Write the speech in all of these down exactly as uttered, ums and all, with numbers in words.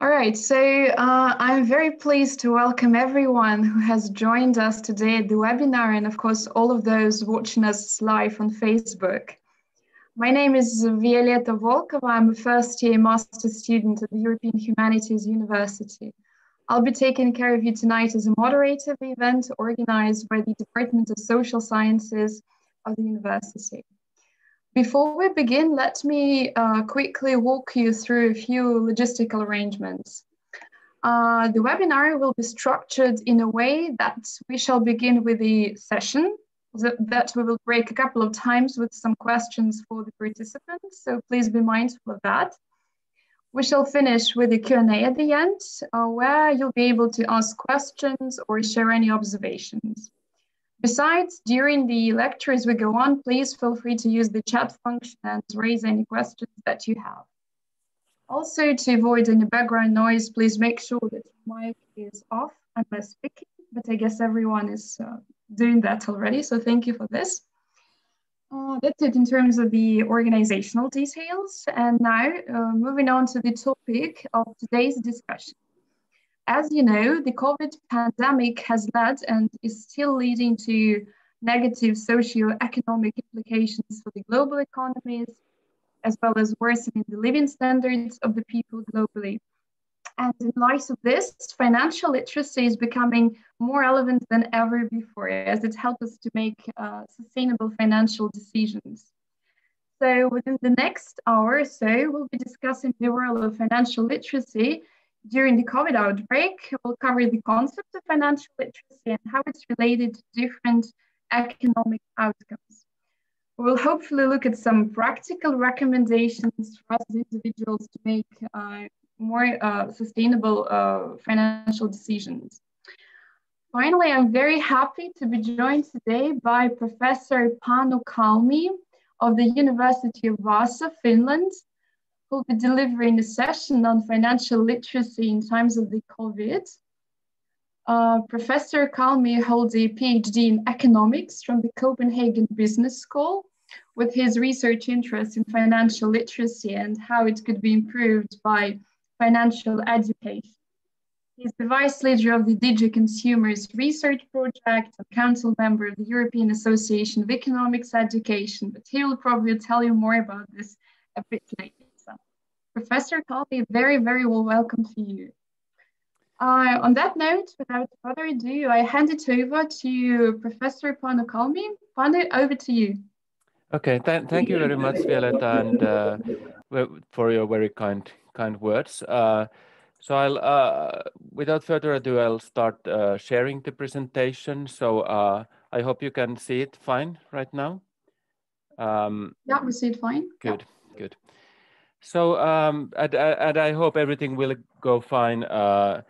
All right, so uh, I'm very pleased to welcome everyone who has joined us today at the webinar, and of course, all of those watching us live on Facebook. My name is Viyaleta Volkava. I'm a first-year master's student at the European Humanities University. I'll be taking care of you tonight as a moderator of the event organized by the Department of Social Sciences of the University. Before we begin, let me uh, quickly walk you through a few logistical arrangements. Uh, the webinar will be structured in a way that we shall begin with the session that we will break a couple of times with some questions for the participants, so please be mindful of that. We shall finish with a Q and A at the end, uh, where you'll be able to ask questions or share any observations. Besides, during the lectures we go on, please feel free to use the chat function and raise any questions that you have. Also, to avoid any background noise, please make sure that your mic is off unless speaking, but I guess everyone is uh, doing that already, so thank you for this. Uh, that's it in terms of the organizational details. And now, uh, moving on to the topic of today's discussion. As you know, the COVID pandemic has led and is still leading to negative socio-economic implications for the global economies, as well as worsening the living standards of the people globally. And in light of this, financial literacy is becoming more relevant than ever before, as it helps us to make uh, sustainable financial decisions. So within the next hour or so, we'll be discussing the role of financial literacy during the COVID outbreak. We'll cover the concept of financial literacy and how it's related to different economic outcomes. We'll hopefully look at some practical recommendations for us as individuals to make uh, more uh, sustainable uh, financial decisions. Finally, I'm very happy to be joined today by Professor Panu Kalmi of the University of Vaasa, Finland, who'll be delivering a session on financial literacy in times of the COVID. Uh, Professor Kalmi holds a PhD in economics from the Copenhagen Business School, with his research interest in financial literacy and how it could be improved by financial education. He's the vice leader of the Digi Consumers Research Project, a council member of the European Association of Economics Education, but he will probably tell you more about this a bit later. Professor Kalmi, very, very well welcome to you. Uh, on that note, without further ado, I hand it over to Professor Panu Kalmi. Panu, over to you. Okay, th thank you very much, Viyaleta, and uh, for your very kind kind words. Uh, so I'll, uh, without further ado, I'll start uh, sharing the presentation. So uh, I hope you can see it fine right now. Um, yeah, we see it fine. Good, yeah. Good. So, um, and, and I hope everything will go fine uh,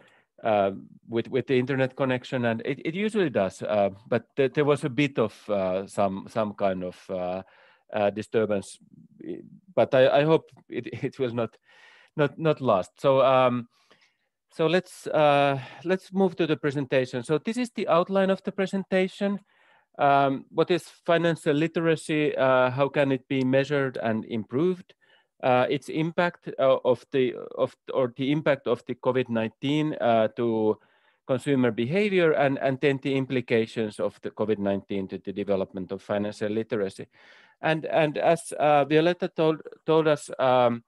uh, with with the internet connection, and it, it usually does. Uh, but th there was a bit of uh, some some kind of uh, uh, disturbance, but I, I hope it, it will not not not last. So, um, so let's uh, let's move to the presentation. So this is the outline of the presentation. Um, what is financial literacy? Uh, how can it be measured and improved? Uh, its impact uh, of the of or the impact of the COVID nineteen uh, to consumer behavior, and and then the implications of the COVID nineteen to the development of financial literacy, and and as uh, Viyaleta told told us, um,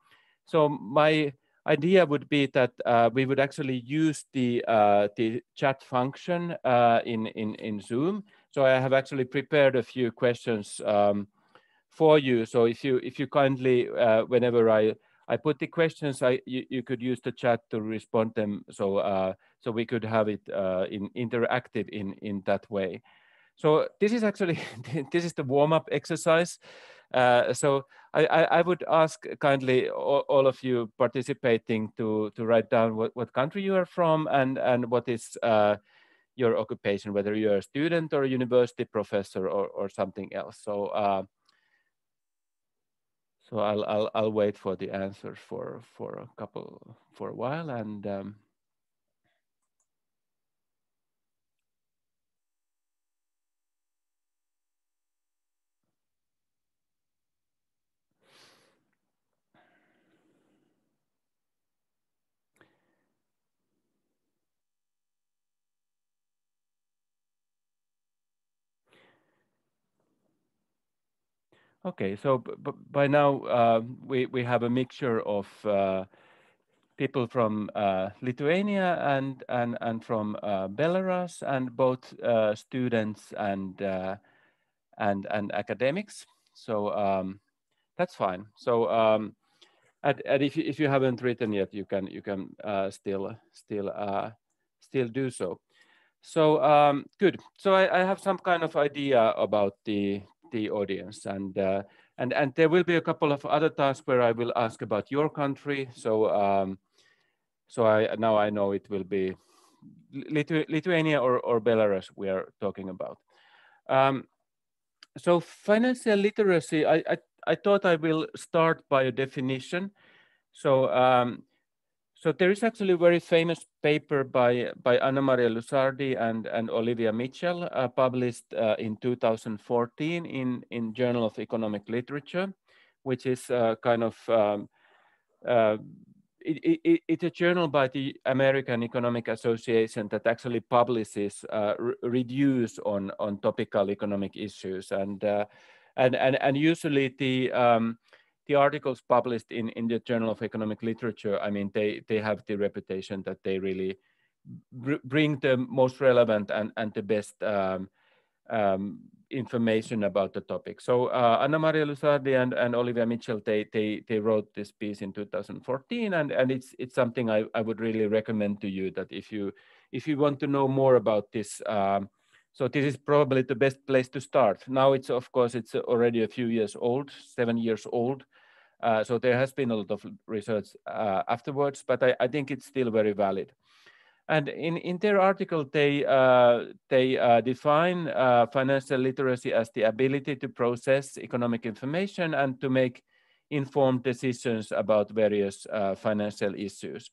so my idea would be that uh, we would actually use the uh, the chat function uh, in in in Zoom. So I have actually prepared a few questions Um, for you. So if you if you kindly, uh, whenever I I put the questions, I you, you could use the chat to respond them. So uh, so we could have it uh, in interactive in in that way. So this is actually this is the warm up exercise. Uh, so I, I I would ask kindly all, all of you participating to to write down what what country you are from, and and what is uh, your occupation, whether you're a student or a university professor or or something else. So. Uh, So I'll, I'll, I'll wait for the answers for, for a couple, for a while. And um, Okay, so b b by now uh, we, we have a mixture of uh, people from uh, Lithuania and, and, and from uh, Belarus, and both uh, students and, uh, and, and academics. So um, that's fine. So um, and, and if, you, if you haven't written yet, you can, you can uh, still, still, uh, still do so. So um, good. So I, I have some kind of idea about the the audience, and uh, and and there will be a couple of other tasks where I will ask about your country. So um, so I now I know it will be Lithu Lithuania or or Belarus we are talking about. Um, so financial literacy, I, I I thought I will start by a definition. So um, so there is actually a very famous paper by by Anna Maria Lusardi and and Olivia Mitchell, uh, published uh, in two thousand fourteen in in Journal of Economic Literature, which is uh, kind of um, uh, it, it, it's a journal by the American Economic Association that actually publishes uh, reviews on on topical economic issues, and uh, and and and usually the um, the articles published in, in the Journal of Economic Literature, I mean, they, they have the reputation that they really br bring the most relevant and, and the best um, um, information about the topic. So uh, Anna Maria Lusardi and, and Olivia Mitchell, they, they, they wrote this piece in two thousand fourteen, and, and it's, it's something I, I would really recommend to you, that if you, if you want to know more about this, um, so this is probably the best place to start. Now it's, of course, it's already a few years old, seven years old. Uh, so there has been a lot of research uh, afterwards, but I, I think it's still very valid. And in, in their article, they, uh, they uh, define uh, financial literacy as the ability to process economic information and to make informed decisions about various uh, financial issues.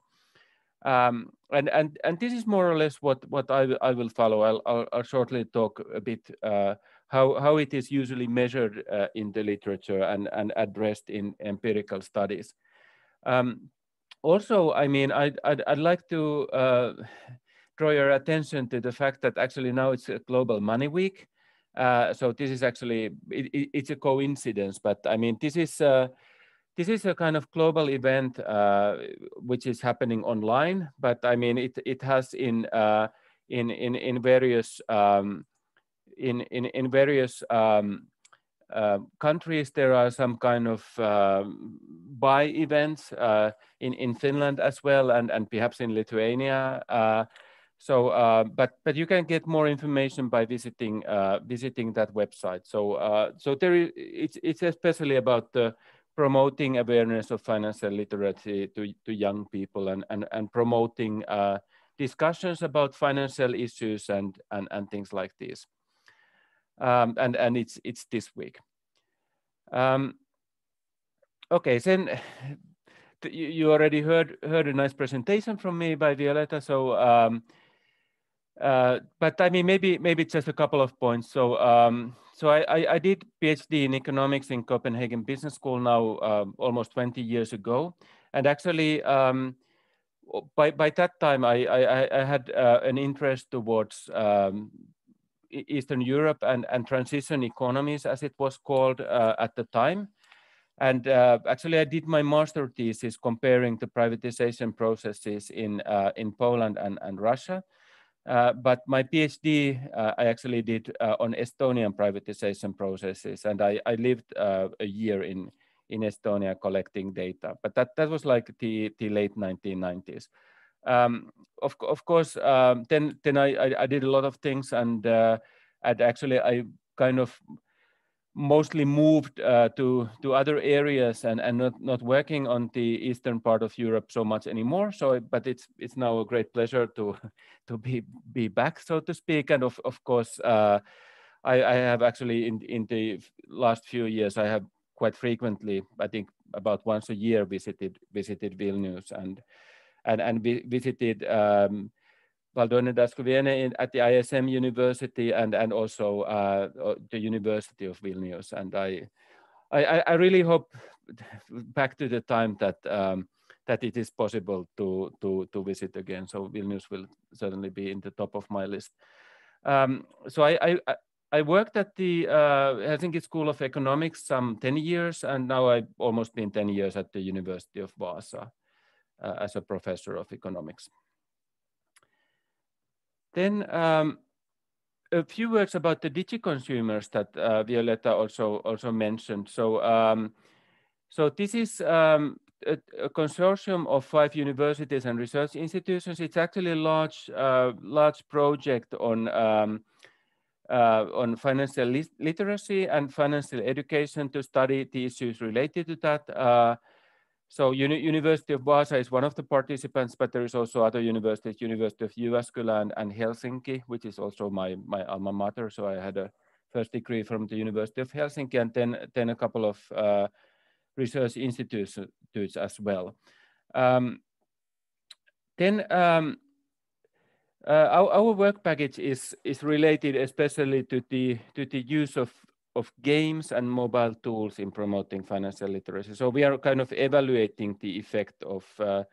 Um, and, and, and this is more or less what, what I, I will follow. I'll, I'll, I'll shortly talk a bit uh, how, how it is usually measured uh, in the literature and, and addressed in empirical studies. Um, also, I mean, I'd, I'd, I'd like to uh, draw your attention to the fact that actually now it's a Global Money Week. Uh, so this is actually, it, it, it's a coincidence, but I mean, this is... Uh, This is a kind of global event uh, which is happening online, but I mean it. It has in uh, in in in various um, in in in various um, uh, countries there are some kind of uh, buy events uh, in in Finland as well, and and perhaps in Lithuania. Uh, so, uh, but but you can get more information by visiting uh, visiting that website. So uh, so there is, it's it's especially about the promoting awareness of financial literacy to, to young people, and, and, and promoting uh, discussions about financial issues and, and, and things like this. Um, and and it's, it's this week. Um, okay, then you already heard, heard a nice presentation from me by Viyaleta. So, um, uh, but I mean, maybe, maybe just a couple of points. So, um, So I, I did PhD in economics in Copenhagen Business School now um, almost twenty years ago. And actually, um, by, by that time, I, I, I had uh, an interest towards um, Eastern Europe and, and transition economies, as it was called uh, at the time. And uh, actually, I did my master thesis comparing the privatization processes in, uh, in Poland and, and Russia. Uh, but my PhD uh, I actually did uh, on Estonian privatization processes, and I, I lived uh, a year in, in Estonia collecting data. But that, that was like the, the late nineteen nineties. Um, of, of course, um, then, then I, I, I did a lot of things, and, uh, and actually I kind of mostly moved uh, to, to other areas, and, and not, not working on the eastern part of Europe so much anymore. So, but it's, it's now a great pleasure to, to be, be back, so to speak. And of, of course, uh, I, I have actually in, in the last few years, I have quite frequently, I think about once a year, visited, visited Vilnius and, and, and vi visited um, Valdonė Darškuvienė at the I S M University, and, and also uh, the University of Vilnius. And I, I, I really hope, back to the time, that, um, that it is possible to, to, to visit again. So Vilnius will certainly be in the top of my list. Um, so I, I, I worked at the uh, Helsinki School of Economics some ten years, and now I've almost been ten years at the University of Vaasa uh, as a professor of economics. Then um, a few words about the Digi consumers that uh, Viyaleta also, also mentioned. So, um, so this is um, a, a consortium of five universities and research institutions. It's actually a large, uh, large project on um, Uh, on financial lit literacy and financial education to study the issues related to that. Uh, so Uni University of Vaasa is one of the participants, but there is also other universities, University of Jyväskylä and, and Helsinki, which is also my, my alma mater. So I had a first degree from the University of Helsinki and then, then a couple of uh, research institutes as well. Um, then, um, Uh, our, our work package is is related especially to the to the use of of games and mobile tools in promoting financial literacy. So we are kind of evaluating the effect of uh,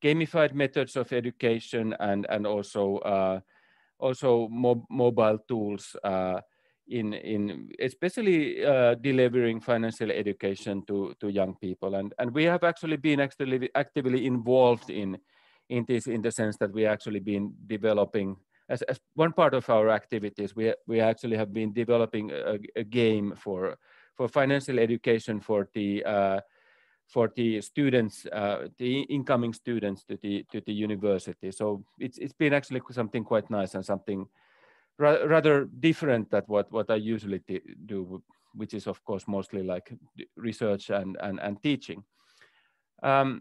gamified methods of education and and also uh, also mob mobile tools uh, in in especially uh, delivering financial education to to young people. And and we have actually been actually actively involved in. in this, in the sense that we actually been developing, as, as one part of our activities, we, we actually have been developing a, a game for, for financial education for the, uh, for the students, uh, the incoming students to the, to the university. So it's, it's been actually something quite nice and something ra rather different than what, what I usually do, which is of course mostly like research and, and, and teaching. Um,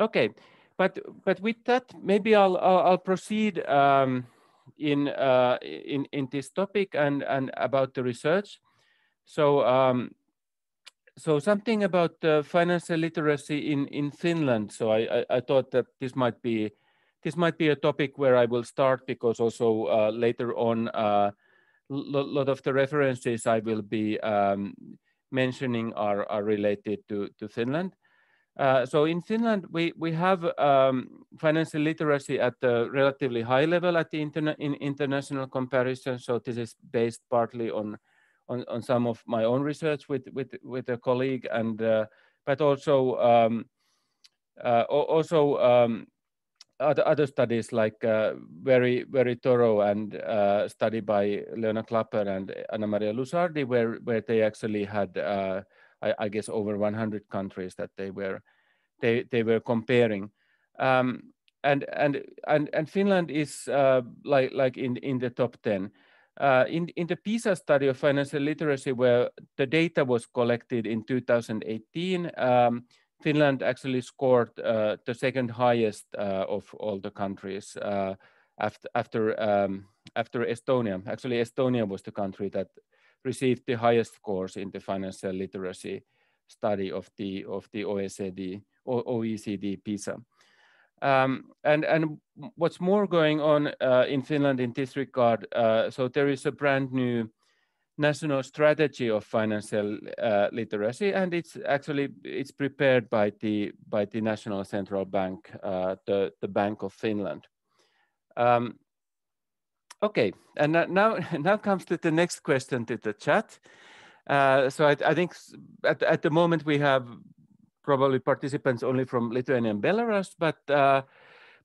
okay. But but with that, maybe I'll I'll, I'll proceed um, in uh, in in this topic and and about the research. So um, so something about uh, financial literacy in in Finland. So I, I I thought that this might be this might be a topic where I will start, because also uh, later on a uh, lot of the references I will be um, mentioning are are related to to Finland. Uh, so in Finland, we, we have um, financial literacy at a relatively high level at the interna in international comparison. So this is based partly on, on, on some of my own research with, with, with a colleague, and uh, but also, um, uh, also um, other, other studies like uh, very, very thorough and uh, study by Lena Klapper and Anna Maria Lusardi, where, where they actually had uh, I, I guess over one hundred countries that they were they they were comparing, um, and and and and Finland is uh, like like in in the top ten. Uh, in in the PISA study of financial literacy, where the data was collected in two thousand eighteen, um, Finland actually scored uh, the second highest uh, of all the countries uh, after after um, after Estonia. Actually, Estonia was the country that received the highest scores in the financial literacy study of the of the O E C D or O E C D PISA. Um, and and what's more going on uh, in Finland in this regard? Uh, so there is a brand new national strategy of financial uh, literacy, and it's actually it's prepared by the by the National Central Bank, uh, the the Bank of Finland. Um, Okay, and now now comes to the next question to the chat. Uh, so I, I think at, at the moment we have probably participants only from Lithuania and Belarus, but uh,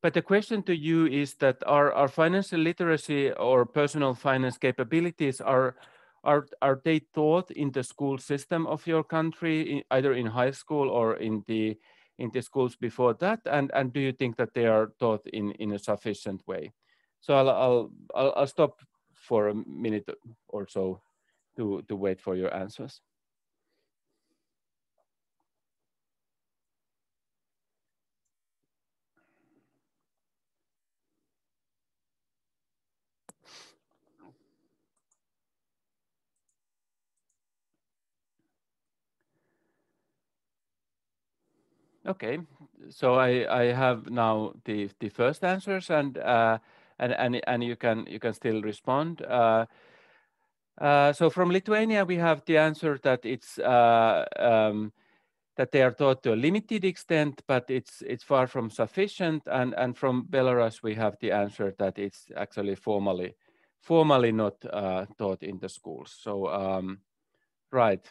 but the question to you is that are our financial literacy or personal finance capabilities are are are they taught in the school system of your country, either in high school or in the in the schools before that, and and do you think that they are taught in in a sufficient way? So I'll, I'll, I'll stop for a minute or so to, to wait for your answers. Okay, so I, I have now the, the first answers, and uh, And, and, and you can you can still respond. Uh, uh, so from Lithuania, we have the answer that it's uh, um, that they are taught to a limited extent, but it's it's far from sufficient. And and from Belarus, we have the answer that it's actually formally formally not uh, taught in the schools. So um, right,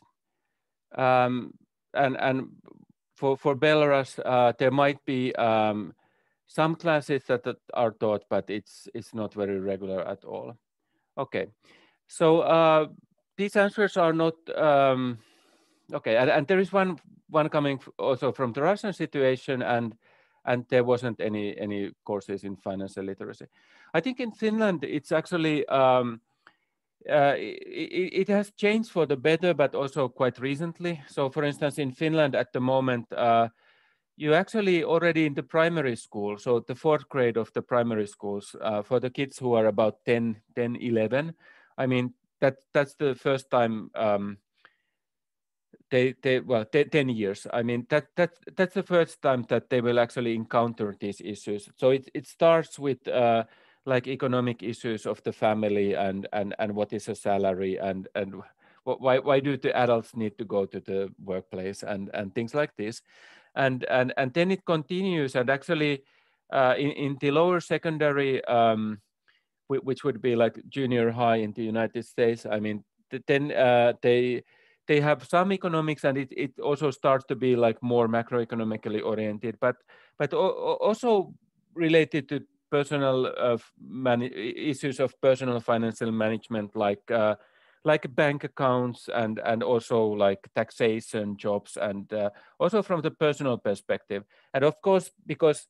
um, and and for for Belarus, uh, there might be um, some classes that are taught, but it's it's not very regular at all. Okay, so uh, these answers are not um, okay, and, and there is one one coming also from the Russian situation, and. And there wasn't any any courses in financial literacy. I think in Finland it's actually um, uh, it, it has changed for the better, but also quite recently. So, for instance, in Finland at the moment, uh, you actually already in the primary school, so the fourth grade of the primary schools, uh, for the kids who are about ten, eleven. I mean that that's the first time. Um, They, they, well, they, ten years. I mean, that, that, that's the first time that they will actually encounter these issues. So it, it starts with uh, like economic issues of the family and, and, and what is a salary and, and why, why do the adults need to go to the workplace and, and things like this. And, and, and then it continues, and actually uh, in, in the lower secondary, um, which would be like junior high in the United States, I mean, then uh, they... They have some economics, and it, it also starts to be like more macroeconomically oriented, but but also related to personal uh, issues of personal financial management, like uh, like bank accounts and and also like taxation, jobs, and uh, also from the personal perspective. And of course, because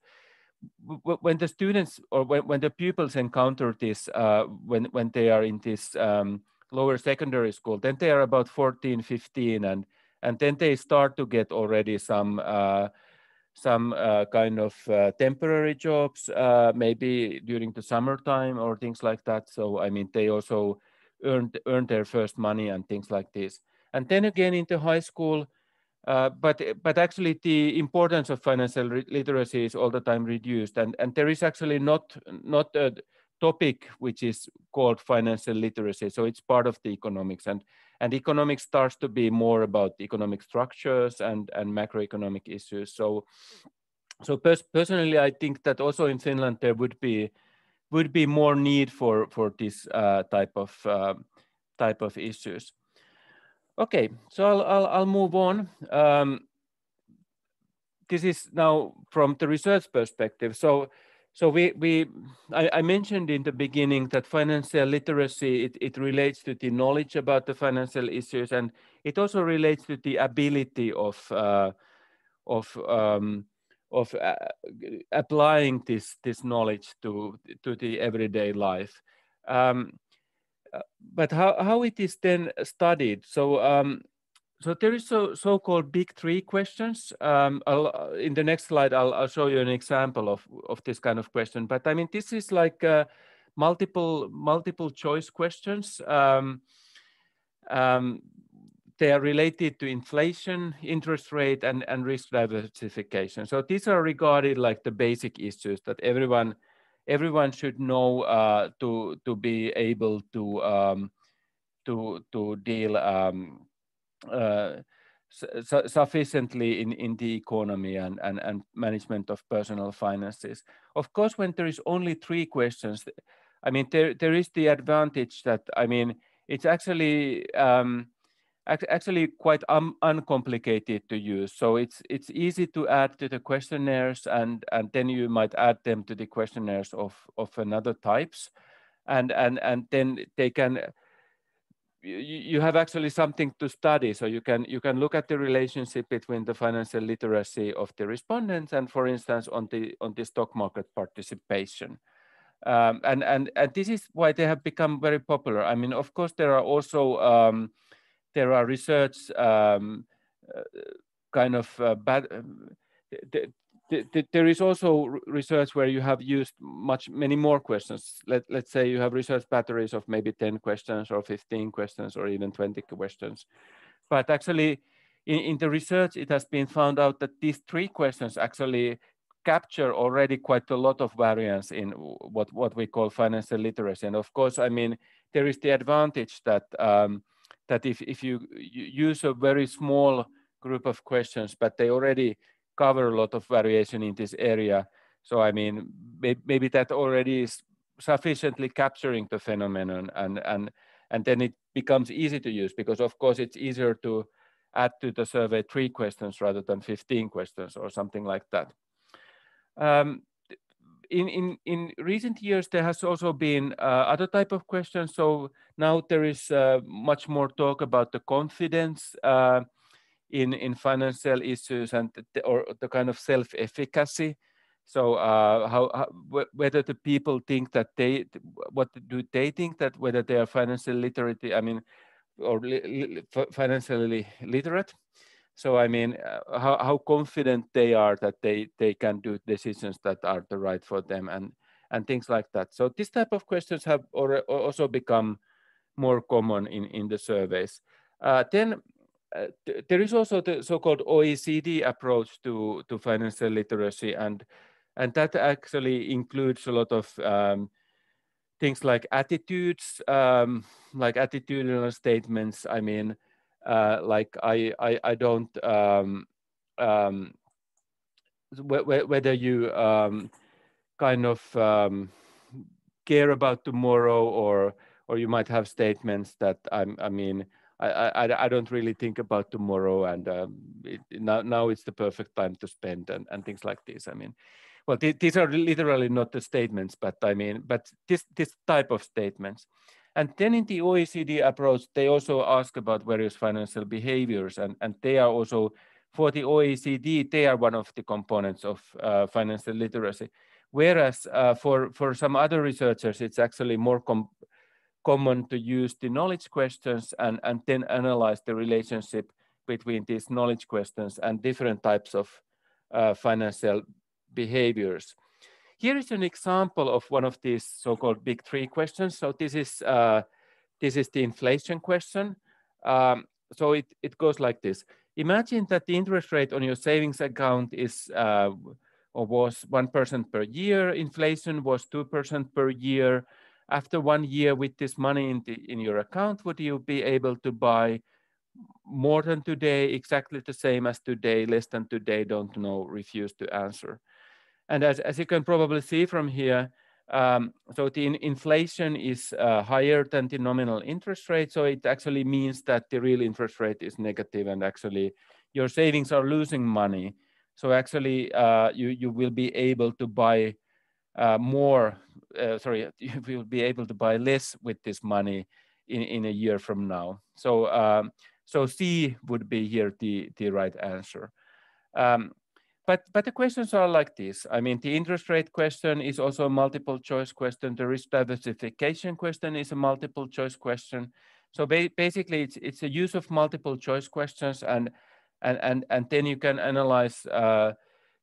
when the students or when, when the pupils encounter this, uh, when when they are in this. Um, lower secondary school, then they are about fourteen, fifteen, and and then they start to get already some uh, some uh, kind of uh, temporary jobs, uh, maybe during the summertime or things like that. So I mean, they also earned earned their first money and things like this. And then again into high school, uh, but but actually the importance of financial literacy is all the time reduced, and and there is actually not not a topic which is called financial literacy. So it's part of the economics, and, and economics starts to be more about economic structures and, and macroeconomic issues. So, so pers personally, I think that also in Finland, there would be, would be more need for, for this uh, type of, uh, type of issues. Okay, so I'll, I'll, I'll move on. Um, this is now from the research perspective. So, So we, we I, I mentioned in the beginning that financial literacy, it, it relates to the knowledge about the financial issues, and it also relates to the ability of uh, of um, of uh, applying this this knowledge to to the everyday life. Um, but how how it is then studied? So um, so there is so so called big three questions. Um, I'll, in the next slide, I'll, I'll show you an example of of this kind of question. But I mean, this is like uh, multiple multiple choice questions. Um, um, they are related to inflation, interest rate, and and risk diversification. So these are regarded like the basic issues that everyone everyone should know uh, to to be able to um, to to deal. Um, Uh, su sufficiently in, in the economy and, and, and management of personal finances. Of course, when there is only three questions, I mean, there, there is the advantage that, I mean, it's actually um, act actually quite un uncomplicated to use. So it's it's easy to add to the questionnaires, and, and then you might add them to the questionnaires of, of another types. And, and, and then they can... You have actually something to study, so you can you can look at the relationship between the financial literacy of the respondents and, for instance, on the on the stock market participation, um, and and and this is why they have become very popular. I mean, of course, there are also um, there are research um, uh, kind of uh, bad. Um, the, the, the, there is also research where you have used much many more questions. Let, let's say you have research batteries of maybe ten questions or fifteen questions or even twenty questions. But actually in, in the research, it has been found out that these three questions actually capture already quite a lot of variance in what, what we call financial literacy. And of course, I mean, there is the advantage that, um, that if, if you, you use a very small group of questions, but they already cover a lot of variation in this area. So I mean, maybe that already is sufficiently capturing the phenomenon, and and and then it becomes easy to use, because of course it's easier to add to the survey three questions rather than fifteen questions or something like that. Um, in in in recent years there has also been uh, other type of questions. So now there is uh, much more talk about the confidence uh, in in financial issues and the, or the kind of self-efficacy. So uh, how, how whether the people think that they, what do they think that whether they are financially literate, I mean, or li li financially literate. So I mean, uh, how, how confident they are that they, they can do decisions that are the right for them, and, and things like that. So this type of questions have also become more common in, in the surveys. Uh, then uh, th there is also the so-called O E C D approach to, to financial literacy, and And that actually includes a lot of um, things like attitudes, um, like attitudinal statements. I mean, uh, like I, I, I don't, um, um, wh wh whether you um, kind of um, care about tomorrow, or or you might have statements that I'm, I mean, I, I, I don't really think about tomorrow, and um, it, now, now it's the perfect time to spend, and, and things like this, I mean. Well, these are literally not the statements, but I mean, but this, this type of statements. And then in the O E C D approach, they also ask about various financial behaviors, and, and they are also, for the O E C D, they are one of the components of uh, financial literacy. Whereas uh, for, for some other researchers, it's actually more com common to use the knowledge questions and, and then analyze the relationship between these knowledge questions and different types of uh, financial behaviors. Here is an example of one of these so-called big three questions. So this is uh, this is the inflation question. Um, so it, it goes like this. Imagine that the interest rate on your savings account is uh, or was one percent per year. Inflation was two percent per year. After one year with this money in, the, in your account, would you be able to buy more than today, exactly the same as today, less than today, don't know, refuse to answer? And as, as you can probably see from here, um, so the in inflation is uh, higher than the nominal interest rate. So it actually means that the real interest rate is negative, and actually your savings are losing money. So actually uh, you, you will be able to buy uh, more, uh, sorry, you will be able to buy less with this money in, in a year from now. So, um, so C would be here the, the right answer. Um, But, but the questions are like this. I mean, the interest rate question is also a multiple choice question. The risk diversification question is a multiple choice question. So ba basically, it's it's a use of multiple choice questions, and and and and then you can analyze uh,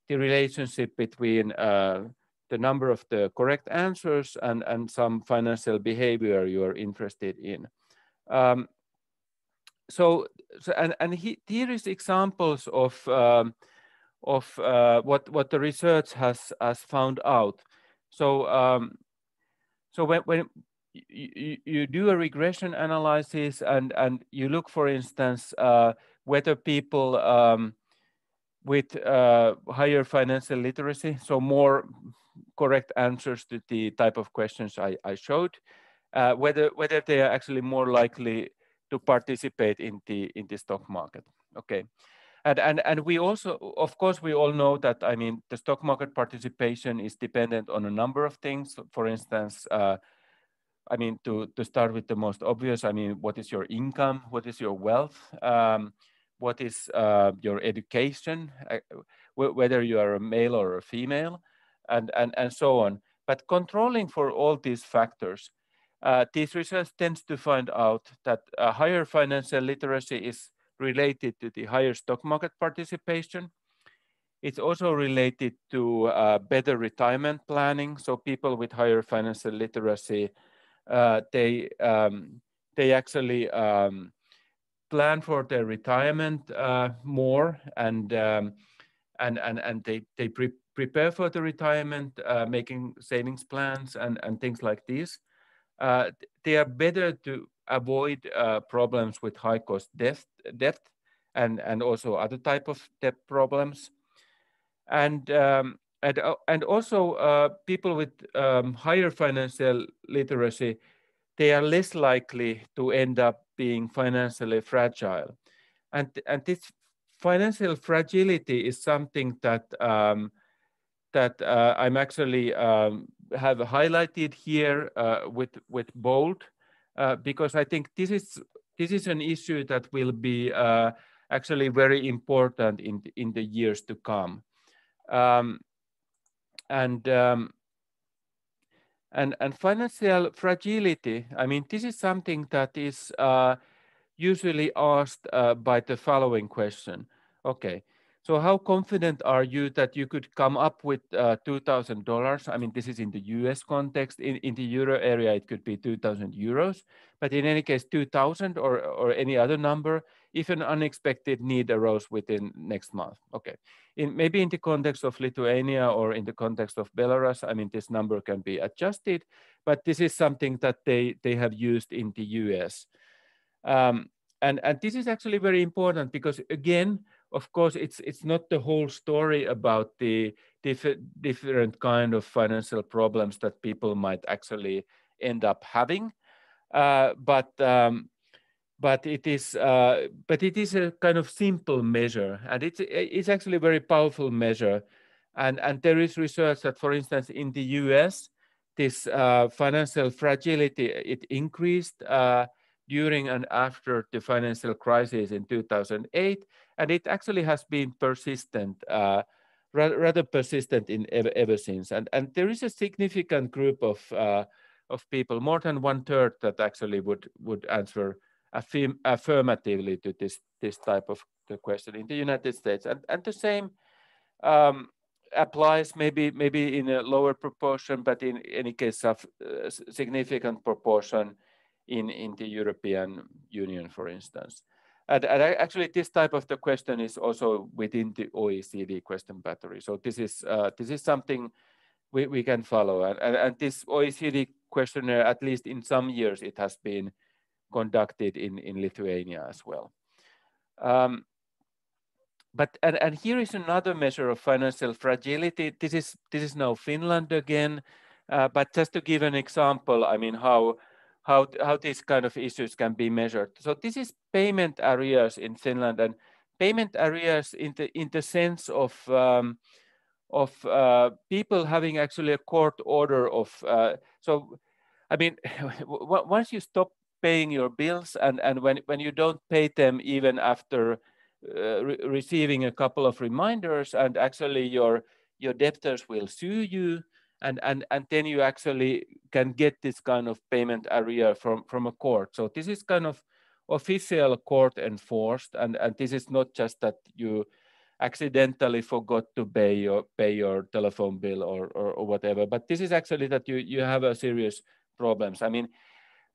the relationship between uh, the number of the correct answers and and some financial behavior you are interested in. Um, so so and and he, here is examples of. Um, of uh, what what the research has has found out. So um, so when when you, you do a regression analysis, and and you look, for instance, uh, whether people um, with uh, higher financial literacy, so more correct answers to the type of questions I, I showed, uh, whether whether they are actually more likely to participate in the in the stock market. Okay. And, and, and we also, of course, we all know that, I mean, the stock market participation is dependent on a number of things. For instance, uh, I mean, to, to start with the most obvious, I mean, what is your income? What is your wealth? Um, what is uh, your education? Uh, whether you are a male or a female, and, and, and so on. But controlling for all these factors, uh, this research tends to find out that a higher financial literacy is related to the higher stock market participation. It's also related to uh, better retirement planning. So people with higher financial literacy, uh, they um, they actually um, plan for their retirement uh, more, and um, and and and they they pre prepare for the retirement, uh, making savings plans and and things like these. Uh, they are better to avoid uh, problems with high cost debt, debt and, and also other type of debt problems. And um, and, and also uh, people with um, higher financial literacy, they are less likely to end up being financially fragile. And, and this financial fragility is something that, um, that uh, I'm actually um, have highlighted here uh, with, with bold, uh, because I think this is, this is an issue that will be uh, actually very important in the, in the years to come. Um, and, um, and, and financial fragility, I mean, this is something that is uh, usually asked uh, by the following question. Okay, so how confident are you that you could come up with uh, two thousand dollars? I mean, this is in the U S context. In, in the euro area, it could be two thousand euros, but in any case, two thousand or, or any other number, if an unexpected need arose within next month. Okay, in, maybe in the context of Lithuania or in the context of Belarus, I mean, this number can be adjusted, but this is something that they, they have used in the U S. Um, and, and this is actually very important because, again, of course, it's, it's not the whole story about the diff different kind of financial problems that people might actually end up having, uh, but, um, But it is, uh, but it is a kind of simple measure, and it's it's actually a very powerful measure, and and there is research that, for instance, in the U S, this uh, financial fragility it increased uh, during and after the financial crisis in two thousand eight, and it actually has been persistent, uh, ra rather persistent in ever, ever since, and and there is a significant group of uh, of people, more than one third, that actually would would answer Affirm, affirmatively to this, this type of the question in the United States. And, and the same um, applies maybe, maybe in a lower proportion, but in any case of uh, significant proportion in, in the European Union, for instance. And, and actually this type of the question is also within the O E C D question battery. So this is, uh, this is something we, we can follow. And, and, and this O E C D questionnaire, at least in some years, it has been conducted in, in Lithuania as well. Um, but and, and here is another measure of financial fragility. This is, this is now Finland again, uh, but just to give an example, I mean, how, how, how these kind of issues can be measured. So this is payment arrears in Finland, and payment arrears in the, in the sense of, um, of uh, people having actually a court order of, uh, so, I mean, once you stop paying your bills, and, and when, when you don't pay them even after uh, re receiving a couple of reminders, and actually your, your debtors will sue you, and, and, and then you actually can get this kind of payment arrear from, from a court. So this is kind of official court enforced, and, and this is not just that you accidentally forgot to pay your, pay your telephone bill or, or, or whatever, but this is actually that you, you have a serious problems. I mean,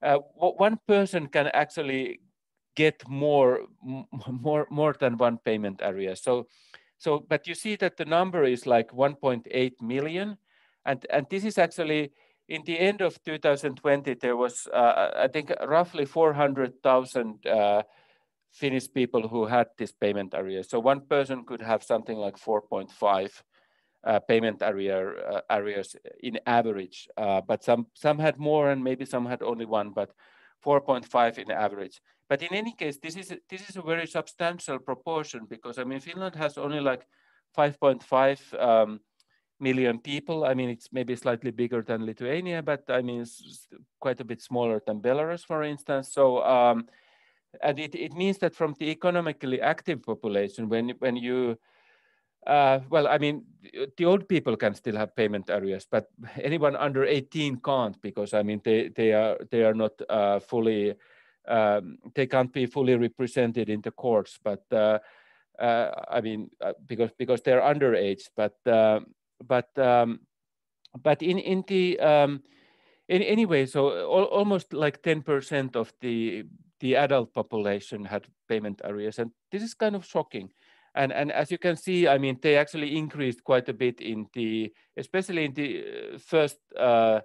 Uh, one person can actually get more, more, more than one payment area. So, so, but you see that the number is like one point eight million, and and this is actually in the end of two thousand twenty. There was, uh, I think, roughly four hundred thousand uh, Finnish people who had this payment area. So one person could have something like four point five. Uh, payment area, uh, areas in average, uh, but some, some had more and maybe some had only one, but four point five in average. But in any case, this is, a, this is a very substantial proportion, because I mean, Finland has only like five point five um, million people. I mean, it's maybe slightly bigger than Lithuania, but I mean, it's quite a bit smaller than Belarus, for instance. So, um, and it, it means that from the economically active population, when, when you Uh, well, I mean, the old people can still have payment arrears, but anyone under eighteen can't, because I mean, they, they are they are not uh, fully, um, they can't be fully represented in the courts. But uh, uh, I mean, uh, because because they're underage. But uh, but um, but in in the um, in anyway, so al almost like ten percent of the the adult population had payment arrears, and this is kind of shocking. And, and as you can see, I mean, they actually increased quite a bit in the, especially in the first uh,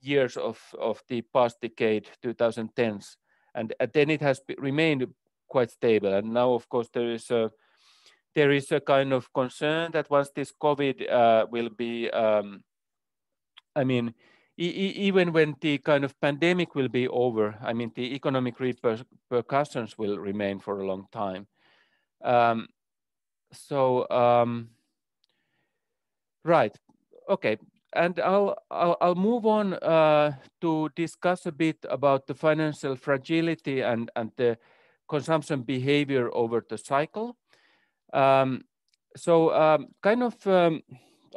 years of, of the past decade, two thousand tens. And, and then it has remained quite stable. And now, of course, there is a, there is a kind of concern that once this COVID uh, will be, um, I mean, e even when the kind of pandemic will be over, I mean, the economic repercussions will remain for a long time. Um, so, um, right, okay. And I'll, I'll, I'll move on uh, to discuss a bit about the financial fragility and, and the consumption behavior over the cycle. Um, so um, kind of um,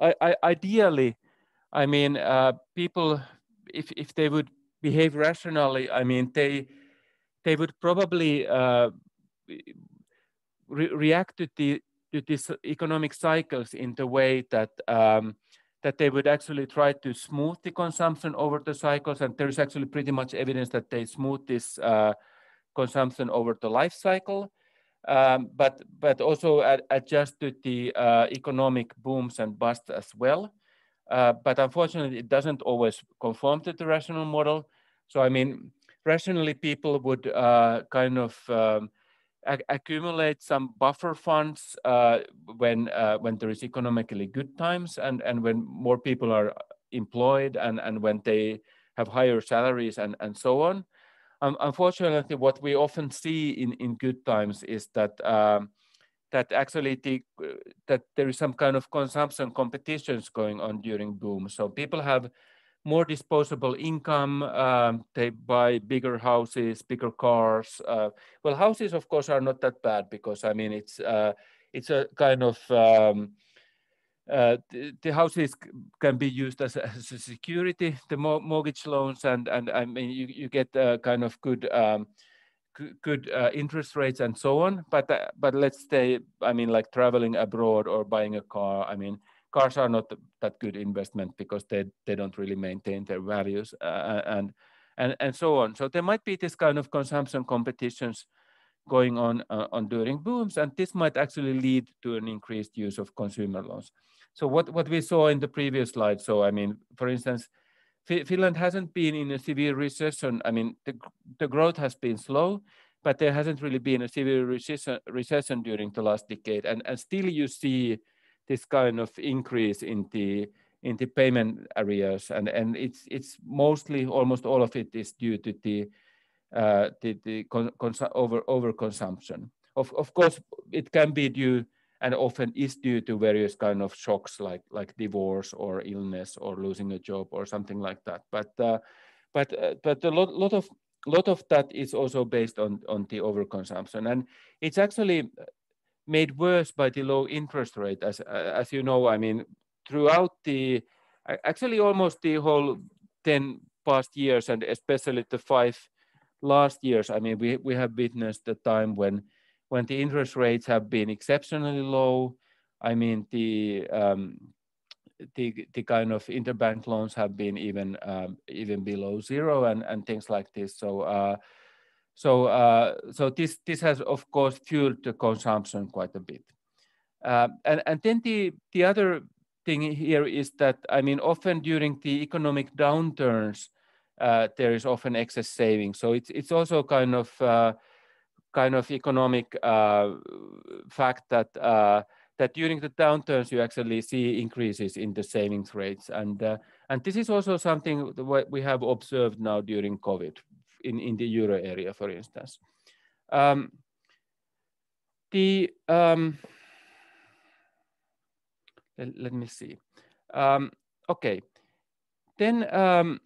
I, I, ideally, I mean, uh, people, if, if they would behave rationally, I mean, they, they would probably uh, re react to, the, to these economic cycles in the way that um, that they would actually try to smooth the consumption over the cycles. And there's actually pretty much evidence that they smooth this uh, consumption over the life cycle, um, but, but also ad adjust to the uh, economic booms and busts as well. Uh, but unfortunately, it doesn't always conform to the rational model. So, I mean, rationally, people would uh, kind of um, accumulate some buffer funds uh, when uh, when there is economically good times, and and when more people are employed, and and when they have higher salaries, and and so on. Um, unfortunately, what we often see in in good times is that um, that actually the, that there is some kind of consumption competitions going on during boom. So people have more disposable income, um, they buy bigger houses, bigger cars. Uh, well, houses, of course, are not that bad because, I mean, it's uh, it's a kind of, um, uh, the, the houses can be used as a, as a security, the mo mortgage loans, and, and I mean, you, you get uh, kind of good um, good uh, interest rates and so on. But, uh, but let's say, I mean, like traveling abroad or buying a car, I mean, cars are not that good investment because they, they don't really maintain their values uh, and, and, and so on. So there might be this kind of consumption competitions going on, uh, on during booms, and this might actually lead to an increased use of consumer loans. So what, what we saw in the previous slide, so I mean, for instance, F- Finland hasn't been in a severe recession. I mean, the, the growth has been slow, but there hasn't really been a severe recession, recession during the last decade. And, and still you see this kind of increase in the in the payment areas, and and it's it's mostly, almost all of it is due to the uh, the, the con over overconsumption. Of of course, it can be due, and often is due, to various kind of shocks like like divorce or illness or losing a job or something like that. But uh, but uh, but a lot lot of lot of that is also based on on the overconsumption, and it's actually made worse by the low interest rate, as as you know. I mean, throughout the, actually almost the whole ten past years, and especially the five last years, I mean, we we have witnessed the time when when the interest rates have been exceptionally low. I mean, the um, the the kind of interbank loans have been even um, even below zero, and and things like this. So. Uh, So, uh, so this this has of course fueled the consumption quite a bit, uh, and and then the the other thing here is that, I mean, often during the economic downturns, uh, there is often excess savings. So it's it's also kind of uh, kind of economic uh, fact that uh, that during the downturns you actually see increases in the savings rates, and uh, and this is also something that we have observed now during COVID. In, in the euro area, for instance. Um, the, um, let, let me see. Um, okay, then um,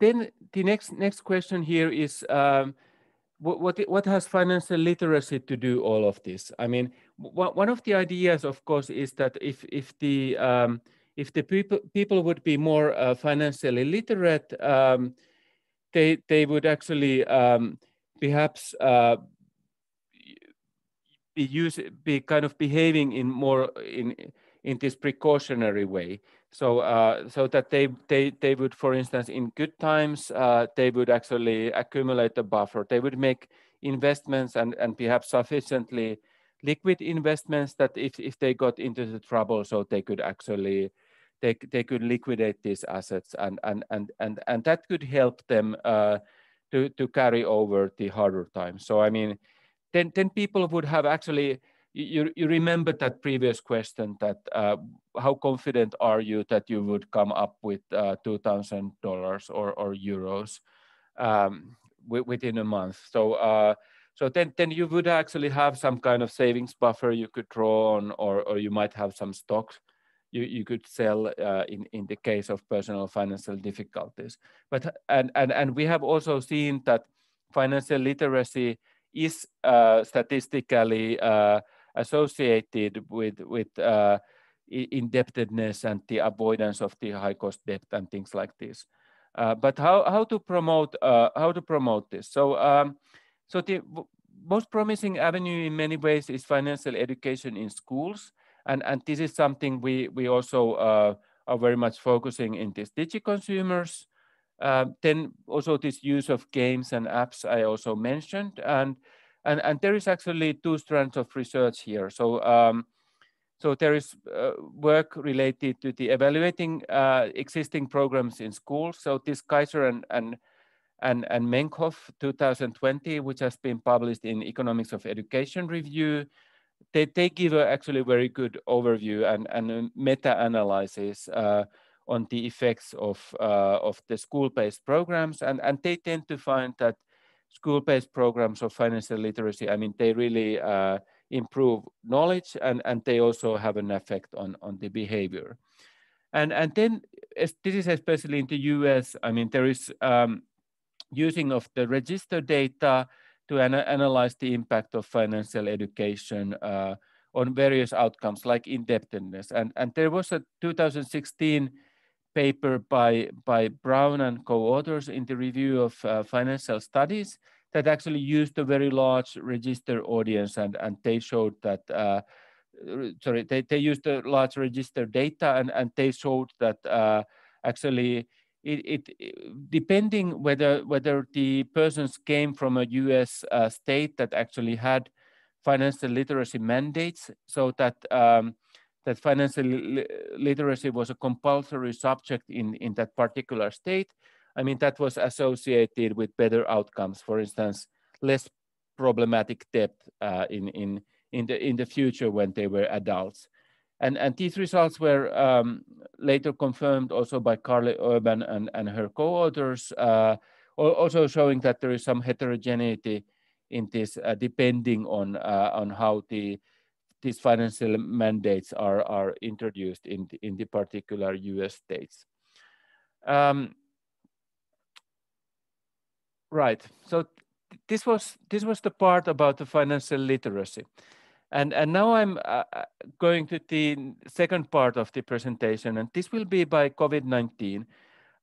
then the next next question here is um, what, what what has financial literacy to do with all of this? I mean, one of the ideas, of course, is that if if the um, If the people people would be more uh, financially literate, um, they they would actually um, perhaps uh, be use be kind of behaving in more in in this precautionary way. So uh, so that they they they would, for instance, in good times, uh, they would actually accumulate a buffer. They would make investments, and and perhaps sufficiently liquid investments that if if they got into the trouble, so they could actually. They, they could liquidate these assets, and and and and and that could help them uh, to to carry over the harder times. So I mean, then then people would have actually, you, you remember that previous question that uh, how confident are you that you would come up with uh, two thousand dollars or, or euros um, within a month. So uh, so then, then you would actually have some kind of savings buffer you could draw on, or, or you might have some stocks you, you could sell uh, in, in the case of personal financial difficulties. But and, and, and we have also seen that financial literacy is uh, statistically uh, associated with, with uh, indebtedness and the avoidance of the high cost debt and things like this. Uh, but how, how to promote uh, how to promote this? So um, so the most promising avenue in many ways is financial education in schools, and and this is something we we also uh, are very much focusing in this Digi Consumers. Uh, then also this use of games and apps I also mentioned, and and and there is actually two strands of research here. So. Um, So there is uh, work related to the evaluating uh, existing programs in schools. So this Kaiser and, and, and, and Menkhof two thousand twenty, which has been published in Economics of Education Review, they, they give a actually very good overview and, and meta-analysis uh, on the effects of, uh, of the school-based programs. And, and they tend to find that school-based programs of financial literacy, I mean, they really uh, improve knowledge, and, and they also have an effect on, on the behavior. And, and then as this is especially in the U S, I mean, there is um, using of the register data to an analyze the impact of financial education uh, on various outcomes like indebtedness. And, and there was a two thousand sixteen paper by, by Brown and co-authors in the Review of uh, Financial Studies that actually used a very large register audience, and, and they showed that, uh, sorry, they, they used a large register data, and, and they showed that uh, actually it, it, depending whether, whether the persons came from a U S uh, state that actually had financial literacy mandates, so that, um, that financial li- literacy was a compulsory subject in, in that particular state, I mean, that was associated with better outcomes, for instance, less problematic debt uh, in, in, in, the, in the future when they were adults. And, and these results were um, later confirmed also by Carly Urban and, and her co-authors, uh, also showing that there is some heterogeneity in this, uh, depending on, uh, on how the, these financial mandates are, are introduced in the, in the particular U S states. Um, Right. So this was this was the part about the financial literacy, and and now I'm uh, going to the second part of the presentation, and this will be by COVID nineteen.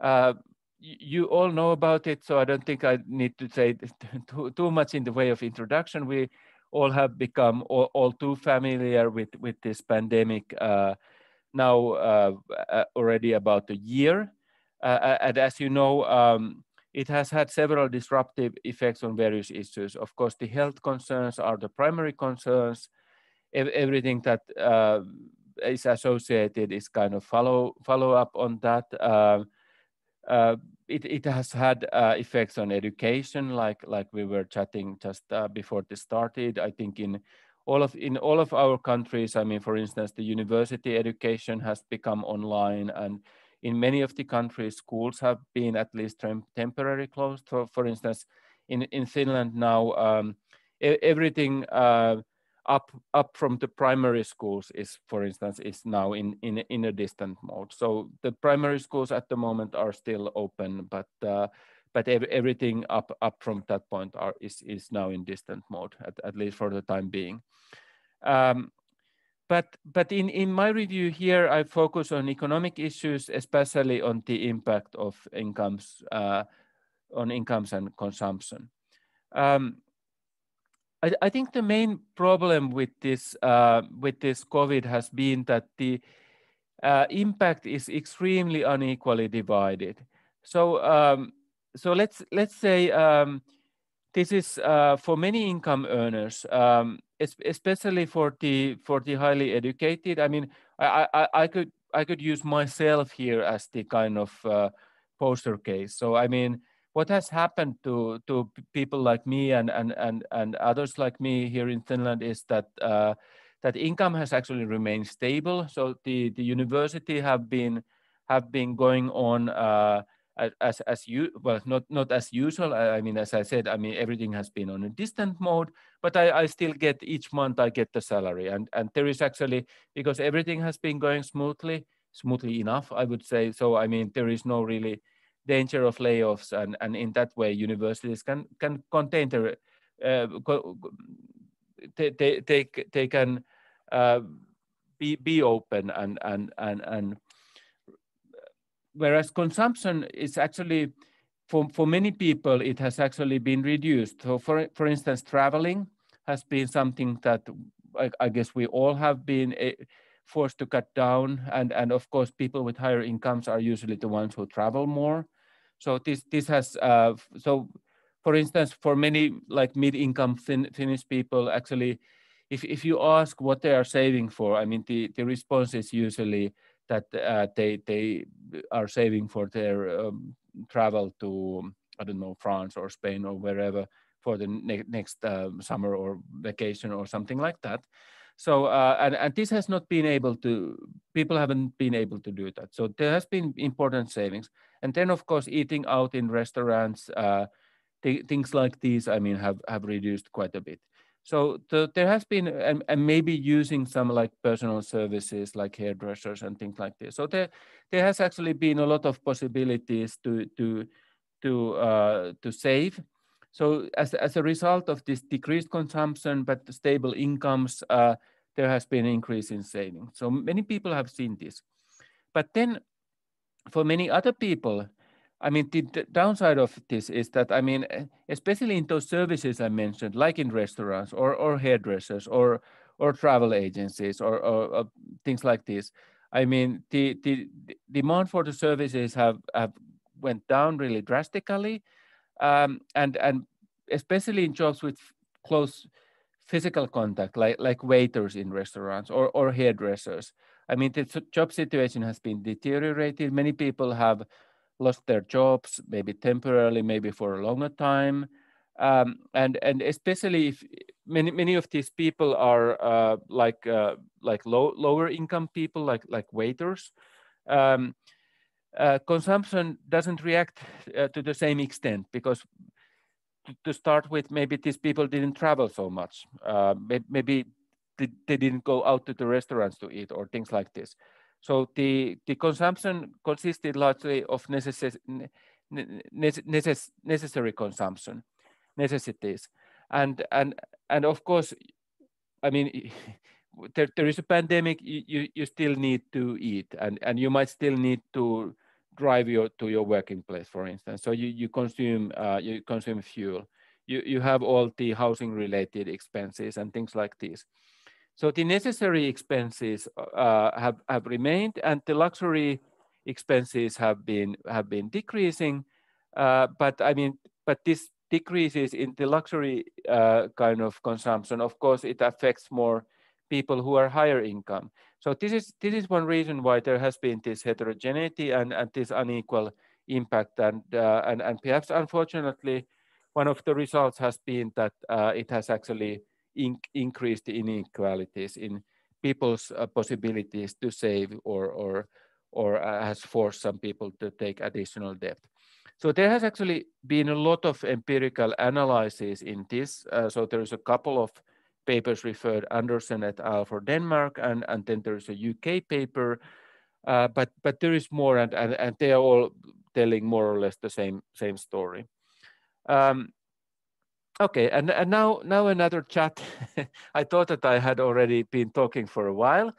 Uh, you all know about it, so I don't think I need to say too, too much in the way of introduction. We all have become all, all too familiar with with this pandemic uh, now uh, already about a year, uh, and as you know. Um, It has had several disruptive effects on various issues. Of course, the health concerns are the primary concerns. Everything that uh, is associated is kind of follow, follow up on that. Uh, uh, it, it has had uh, effects on education, like, like we were chatting just uh, before this started. I think in all, of, in all of our countries, I mean, for instance, the university education has become online, and in many of the countries, schools have been at least temporarily closed. So, for instance, in, in Finland now, um, everything uh, up up from the primary schools is, for instance, is now in, in, in a distant mode. So the primary schools at the moment are still open, but uh, but ev everything up up from that point are is is now in distant mode, at, at least for the time being. Um, But, but in, in my review here, I focus on economic issues, especially on the impact of incomes, uh, on incomes and consumption. Um, I, I think the main problem with this, uh, with this COVID has been that the uh, impact is extremely unequally divided. So, um, so let's, let's say um, this is uh, for many income earners, um, especially for the for the highly educated. I mean, I, I I could I could use myself here as the kind of uh, poster case. So I mean, what has happened to, to people like me and, and, and, and others like me here in Finland is that uh, that income has actually remained stable. So the, the university have been have been going on uh, as as you well not not as usual. I mean, as I said, I mean everything has been on a distant mode. But I, I still get each month I get the salary, and and there is actually, because everything has been going smoothly, smoothly enough, I would say. So I mean there is no really danger of layoffs, and and in that way universities can can contain their. Uh, co They, they, they, they can uh, be, be open and, and, and, and whereas consumption is actually, for, for many people, it has actually been reduced. So for, for instance, traveling has been something that I, I guess we all have been forced to cut down. And, and of course, people with higher incomes are usually the ones who travel more. So this, this has, uh, so for instance, for many like mid-income fin Finnish people, actually, if, if you ask what they are saving for, I mean, the, the response is usually that uh, they, they are saving for their um, travel to, I don't know, France or Spain or wherever for the ne next uh, summer or vacation or something like that. So, uh, and, and this has not been able to, people haven't been able to do that. So there has been important savings. And then, of course, eating out in restaurants, uh, things like these, I mean, have, have reduced quite a bit. So the, there has been, and, and maybe using some like personal services like hairdressers and things like this. So there, there has actually been a lot of possibilities to, to, to, uh, to save. So as, as a result of this decreased consumption, but the stable incomes, uh, there has been an increase in saving. So many people have seen this. But then for many other people, I mean, the downside of this is that, I mean, especially in those services I mentioned, like in restaurants or, or hairdressers or, or travel agencies or, or, or things like this, I mean, the, the, the demand for the services have, have went down really drastically. Um, and, and especially in jobs with close physical contact, like, like waiters in restaurants or, or hairdressers. I mean, the job situation has been deteriorated. Many people have lost their jobs, maybe temporarily, maybe for a longer time. Um, and, and especially if many, many of these people are uh, like, uh, like low, lower income people, like, like waiters, um, uh, consumption doesn't react uh, to the same extent, because to start with, maybe these people didn't travel so much. Uh, maybe they didn't go out to the restaurants to eat or things like this. So the, the consumption consisted largely of necess necess necessary consumption, necessities. And, and, and of course, I mean, there, there is a pandemic, you, you still need to eat, and, and you might still need to drive your, to your working place, for instance. So you, you, consume, uh, you consume fuel. You, you have all the housing related expenses and things like this. So the necessary expenses uh, have, have remained, and the luxury expenses have been have been decreasing. Uh, but I mean, but this decreases in the luxury uh, kind of consumption. Of course, it affects more people who are higher income. So this is this is one reason why there has been this heterogeneity and, and this unequal impact. And uh, and and perhaps unfortunately, one of the results has been that uh, it has actually increased the inequalities in people's uh, possibilities to save, or or or uh, has forced some people to take additional debt. So there has actually been a lot of empirical analysis in this. Uh, so there is a couple of papers referred, Andersen et al. For Denmark, and and then there is a U K paper. Uh, but but there is more, and, and and they are all telling more or less the same same story. Um, Okay, and, and now, now another chat. I thought that I had already been talking for a while.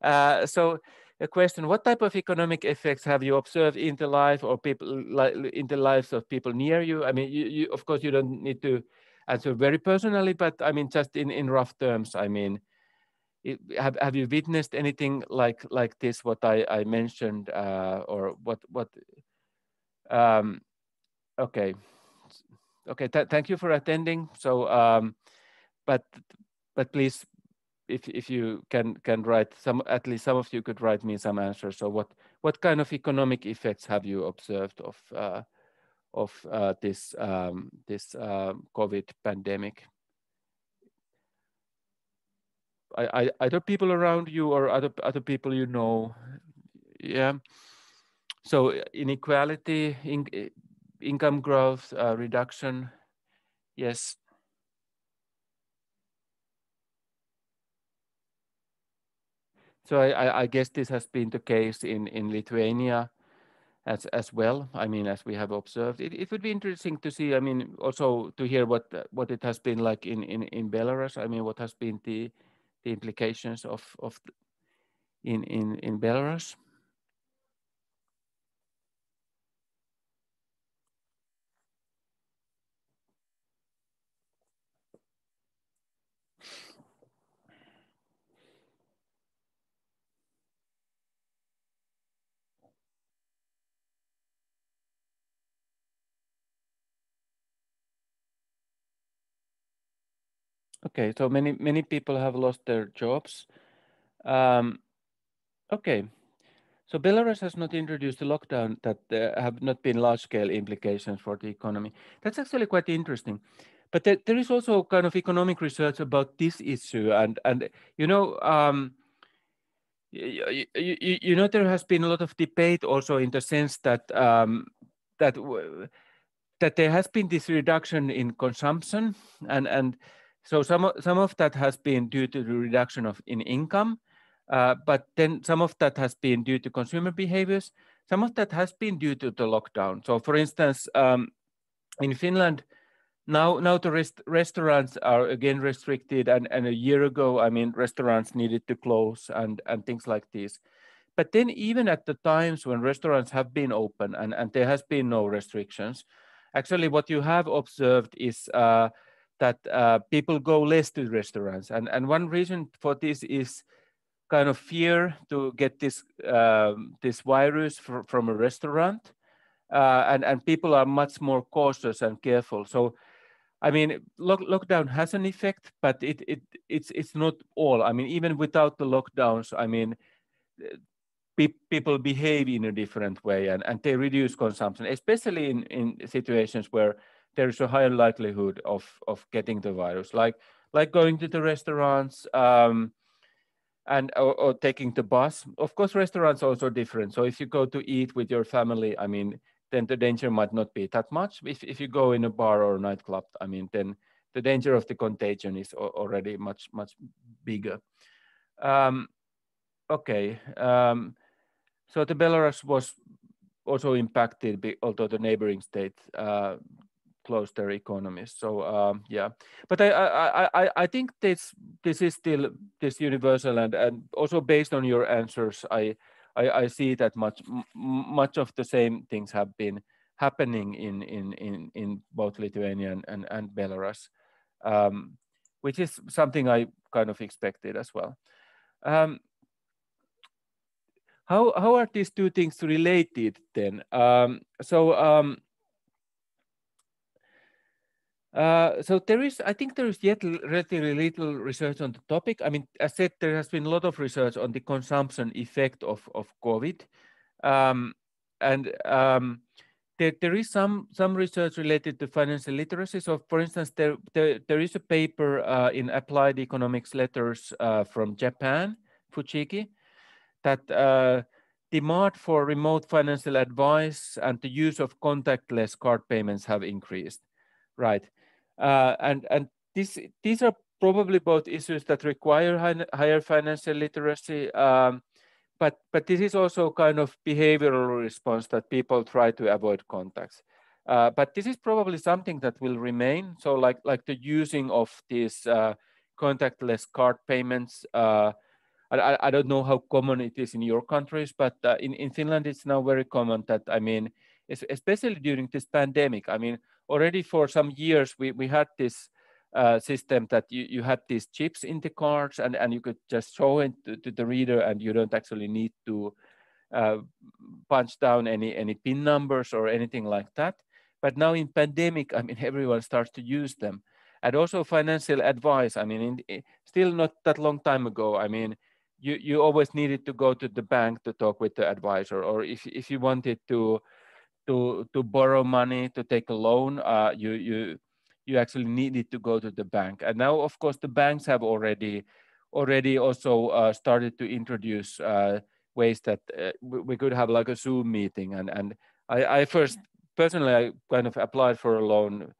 Uh, so a question, what type of economic effects have you observed in the life or people li in the lives of people near you? I mean, you, you, of course, you don't need to answer very personally, but I mean, just in, in rough terms, I mean, it, have, have you witnessed anything like, like this, what I, I mentioned, uh, or what, what, um, okay. Okay, th thank you for attending. So, um, but but please, if if you can can write some, at least some of you could write me some answers. So, what what kind of economic effects have you observed of uh, of uh, this, um, this uh, COVID pandemic? I, I, either people around you or other, other people you know, yeah. So inequality, in, income growth, uh, reduction, yes. So I, I, I guess this has been the case in, in Lithuania as, as well. I mean, as we have observed, it, it would be interesting to see, I mean, also to hear what, what it has been like in, in, in Belarus. I mean, what has been the, the implications of, of in, in, in Belarus. Okay, so many, many people have lost their jobs. Um, okay, so Belarus has not introduced a lockdown that uh, have not been large-scale implications for the economy. That's actually quite interesting. But there, there is also kind of economic research about this issue. And, and you know, um, you, you, you know, there has been a lot of debate also in the sense that, um, that, that there has been this reduction in consumption and, and so some, some of that has been due to the reduction of in income, uh, but then some of that has been due to consumer behaviors. Some of that has been due to the lockdown. So for instance, um, in Finland, now, now the rest, restaurants are again restricted. And, and a year ago, I mean, restaurants needed to close and, and things like this. But then even at the times when restaurants have been open and, and there has been no restrictions, actually what you have observed is uh, that uh, people go less to restaurants. And, and one reason for this is kind of fear to get this, um, this virus for, from a restaurant. Uh, and, and people are much more cautious and careful. So, I mean, lock, lockdown has an effect, but it, it, it's, it's not all. I mean, even without the lockdowns, I mean, pe people behave in a different way and, and they reduce consumption, especially in, in situations where there is a higher likelihood of, of getting the virus, like, like going to the restaurants um, and or, or taking the bus. Of course, restaurants are also different. So if you go to eat with your family, I mean, then the danger might not be that much. If, if you go in a bar or a nightclub, I mean, then the danger of the contagion is already much, much bigger. Um, okay, um, so the Belarus was also impacted, although the neighboring state uh, close their economies. So um, yeah, but I, I I I think this this is still this universal and and also based on your answers, I I, I see that much much of the same things have been happening in in in in both Lithuania and and, and Belarus, um, which is something I kind of expected as well. Um, how how are these two things related then? Um, so. Um, Uh, so there is, I think there is yet relatively little research on the topic. I mean, as said, there has been a lot of research on the consumption effect of, of COVID. Um, and um, there, there is some, some research related to financial literacy. So for instance, there, there, there is a paper uh, in Applied Economics Letters uh, from Japan, Fujiki, that uh, demand for remote financial advice and the use of contactless card payments have increased, right? Uh, and and this, these are probably both issues that require high, higher financial literacy, um, but, but this is also kind of behavioral response that people try to avoid contacts. Uh, but this is probably something that will remain. So like, like the using of these uh, contactless card payments, uh, I, I don't know how common it is in your countries, but uh, in, in Finland, it's now very common that, I mean, especially during this pandemic, I mean, already for some years, we, we had this uh, system that you, you had these chips in the cards and, and you could just show it to, to the reader and you don't actually need to uh, punch down any, any PIN numbers or anything like that. But now in pandemic, I mean, everyone starts to use them. And also financial advice, I mean, in, in, still not that long time ago, I mean, you, you always needed to go to the bank to talk with the advisor, or if, if you wanted to to to borrow money, to take a loan, uh, you you you actually needed to go to the bank. And now, of course, the banks have already already also uh, started to introduce uh, ways that uh, we could have like a Zoom meeting. And and I, I first personally I kind of applied for a loan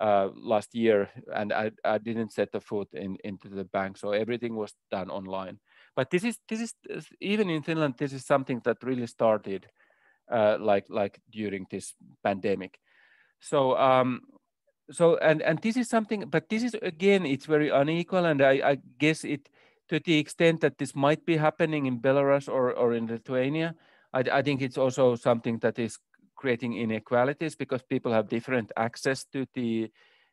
uh, last year, and I I didn't set a foot in into the bank, so everything was done online. But this is this is even in Finland, this is something that really started uh, like like during this pandemic. So um, so and and this is something, but this is again it's very unequal, and I, I guess it to the extent that this might be happening in Belarus or or in Lithuania, I, I think it's also something that is creating inequalities because people have different access to the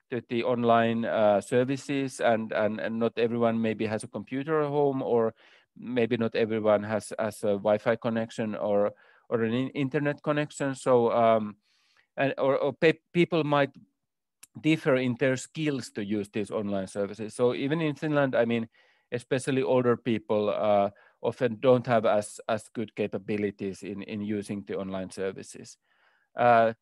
to the online uh, services, and, and and not everyone maybe has a computer at home, or maybe not everyone has has a Wi-Fi connection or or an in internet connection. So um, and or, or pe people might differ in their skills to use these online services. So even in Finland, I mean, especially older people uh, often don't have as as good capabilities in in using the online services. Uh,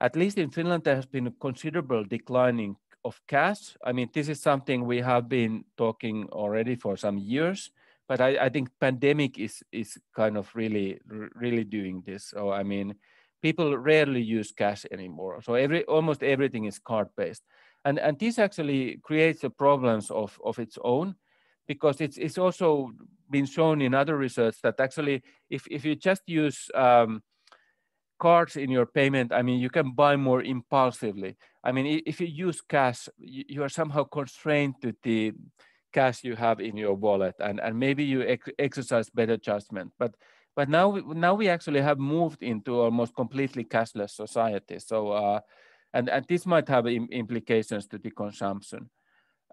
At least in Finland, there has been a considerable declining of cash. I mean, this is something we have been talking already for some years, but I, I think pandemic is is kind of really really doing this. So I mean, people rarely use cash anymore. So every almost everything is card based, and and this actually creates a problems of of its own, because it's it's also been shown in other research that actually if if you just use um, cards in your payment, I mean, you can buy more impulsively. I mean, if you use cash, you are somehow constrained to the cash you have in your wallet, and, and maybe you ex exercise better judgment. But but now we, now we actually have moved into almost completely cashless society. So uh, and and this might have im implications to the consumption.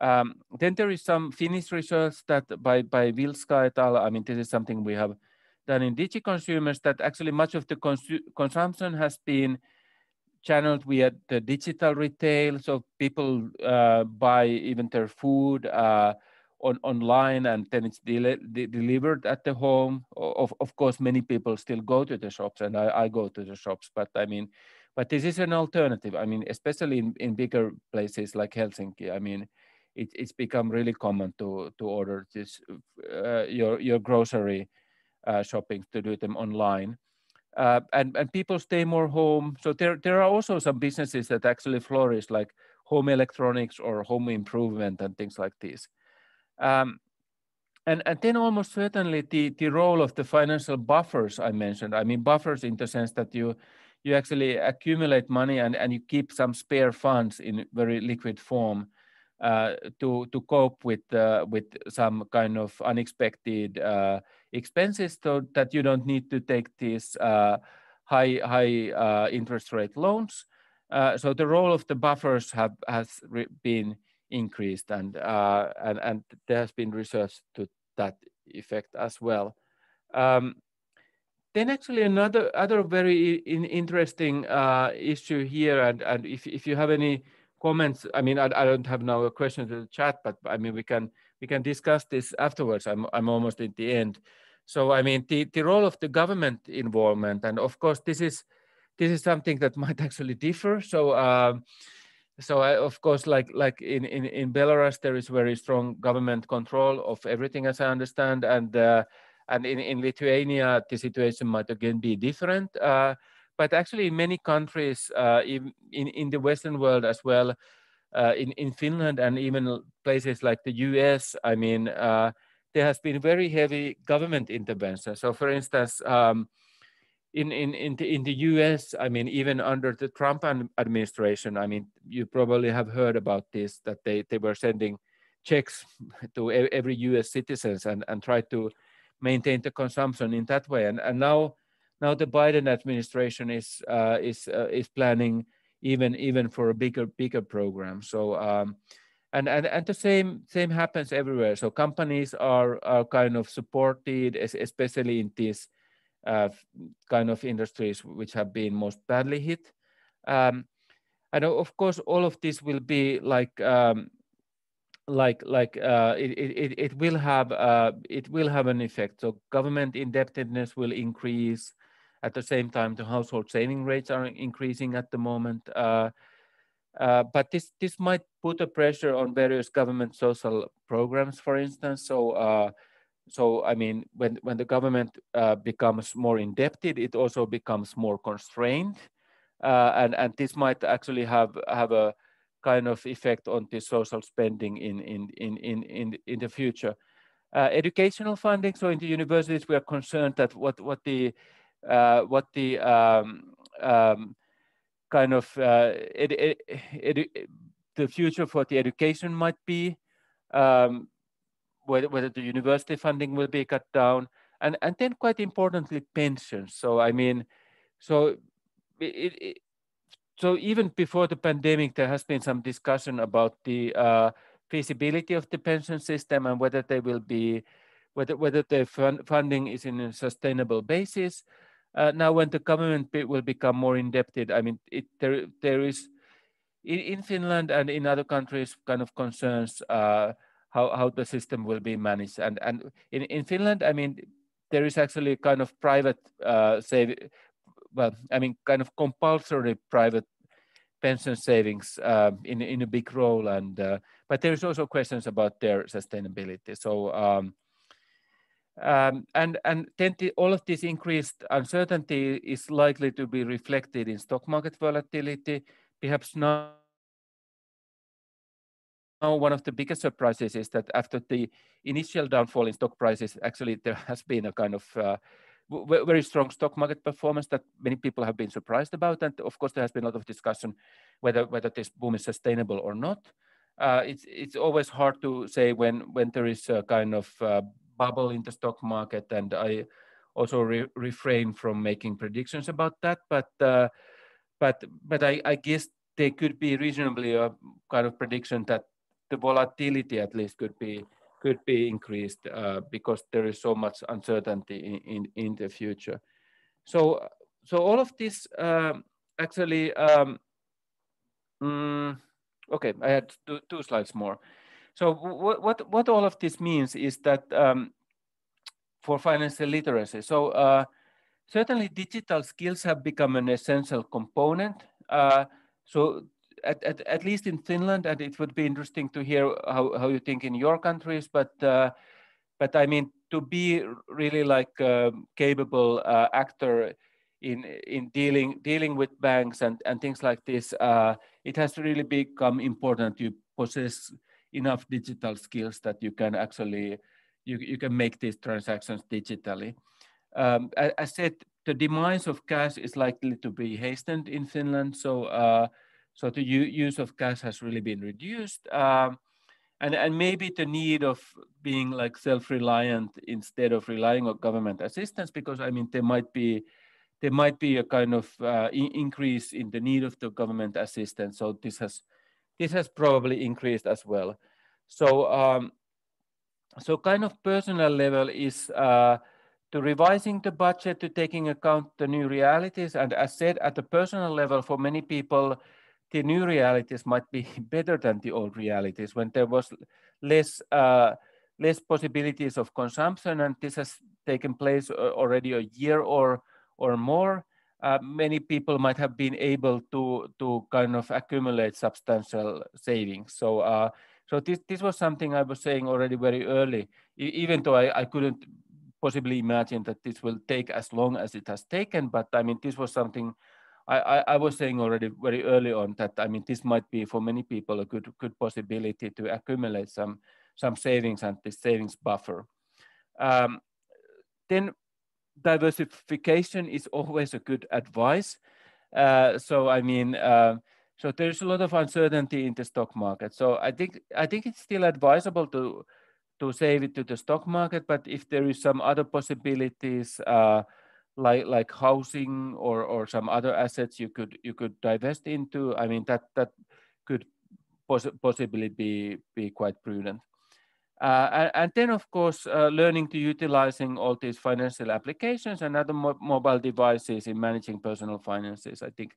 Um, then there is some Finnish research that by by Vilska et al. I mean, this is something we have done in Digi Consumers, that actually much of the consu consumption has been channeled via the digital retail. So people uh, buy even their food uh, on online, and then it's de de delivered at the home. Of, of course, many people still go to the shops, and I, I go to the shops, but I mean, but this is an alternative. I mean, especially in, in bigger places like Helsinki, I mean, it, it's become really common to, to order this, uh, your, your grocery Uh, shopping, to do them online, uh, and and people stay more home. So there there are also some businesses that actually flourish, like home electronics or home improvement and things like this. Um, and and then almost certainly the the role of the financial buffers I mentioned. I mean buffers in the sense that you you actually accumulate money and and you keep some spare funds in very liquid form uh, to to cope with uh, with some kind of unexpected Uh, expenses, so that you don't need to take these uh, high high uh, interest rate loans. Uh, so the role of the buffers have has re been increased, and uh, and and there has been research to that effect as well. Um, then actually another other very in interesting uh, issue here, and and if if you have any comments, I mean I, I don't have now a question to the chat, but I mean we can we can discuss this afterwards. I'm I'm almost at the end. So I mean, the, the role of the government involvement, and of course this is this is something that might actually differ. So uh, so I, of course, like like in, in in Belarus, there is very strong government control of everything, as I understand, and uh, and in in Lithuania the situation might again be different. Uh, but actually, in many countries uh, in in the Western world as well. Uh, in, in Finland and even places like the U S, I mean, uh, there has been very heavy government intervention. So for instance, um, in, in, in, the, in the U S, I mean, even under the Trump administration, I mean, you probably have heard about this, that they, they were sending checks to every U S citizens and, and tried to maintain the consumption in that way. And, and now, now the Biden administration is, uh, is, uh, is planning even even for a bigger bigger program. So um, and and and the same same happens everywhere. So companies are are kind of supported, especially in these uh, kind of industries which have been most badly hit. Um, and of course, all of this will be like um, like like uh, it it it will have uh, it will have an effect. So government indebtedness will increase. At the same time, the household saving rates are increasing at the moment. Uh, uh, but this, this might put a pressure on various government social programs, for instance. So, uh, so I mean, when, when the government uh, becomes more indebted, it also becomes more constrained. Uh, and, and this might actually have, have a kind of effect on the social spending in, in, in, in, in, in the future. Uh, educational funding, so in the universities, we are concerned that what, what the Uh, what the um, um, kind of uh, edu edu the future for the education might be, um, whether, whether the university funding will be cut down, and and then quite importantly pensions. So I mean, so it, it, so even before the pandemic, there has been some discussion about the uh, feasibility of the pension system and whether they will be whether whether the fund funding is in a sustainable basis. Uh, now, when the government be, will become more indebted, I mean, it, there there is in, in Finland and in other countries kind of concerns uh, how how the system will be managed. And and in, in Finland, I mean, there is actually kind of private uh, save, well, I mean, kind of compulsory private pension savings uh, in in a big role. And uh, but there is also questions about their sustainability. So. Um, Um, and, and then the, all of this increased uncertainty is likely to be reflected in stock market volatility. Perhaps now, now one of the biggest surprises is that after the initial downfall in stock prices, actually there has been a kind of uh, w very strong stock market performance that many people have been surprised about. And of course, there has been a lot of discussion whether, whether this boom is sustainable or not. Uh, it's, it's always hard to say when, when there is a kind of uh, bubble in the stock market, and I also re refrain from making predictions about that. But uh, but but I, I guess there could be reasonably a kind of prediction that the volatility at least could be could be increased uh, because there is so much uncertainty in in, in the future. So so all of this um, actually um, mm, okay. I had two, two slides more. So what, what, what all of this means is that um, for financial literacy, so uh, certainly digital skills have become an essential component. Uh, so at, at, at least in Finland, and it would be interesting to hear how, how you think in your countries, but, uh, but I mean, to be really like a capable uh, actor in, in dealing, dealing with banks and, and things like this, uh, it has really become important you possess enough digital skills that you can actually, you, you can make these transactions digitally. Um, as I said, the demise of cash is likely to be hastened in Finland. So, uh, so the use of cash has really been reduced. Um, and, and maybe the need of being like self-reliant instead of relying on government assistance, because I mean, there might be, there might be a kind of uh, increase in the need of the government assistance. So this has This has probably increased as well. So, um, so kind of personal level is uh, to revising the budget, to taking account the new realities. And as said, at the personal level, for many people, the new realities might be better than the old realities when there was less, uh, less possibilities of consumption. And this has taken place already a year or, or more. Uh, many people might have been able to to kind of accumulate substantial savings. So, uh, so this this was something I was saying already very early, e even though I, I couldn't possibly imagine that this will take as long as it has taken. But I mean, this was something I, I, I was saying already very early on that I mean this might be for many people a good good possibility to accumulate some some savings and this savings buffer. Um, then. Diversification is always a good advice. Uh, so I mean, uh, so there's a lot of uncertainty in the stock market. So I think I think it's still advisable to to save it to the stock market. But if there is some other possibilities, uh, like like housing or or some other assets you could you could divest into, I mean that that could poss possibly be be quite prudent. Uh, and then, of course, uh, learning to utilizing all these financial applications and other mo mobile devices in managing personal finances. I think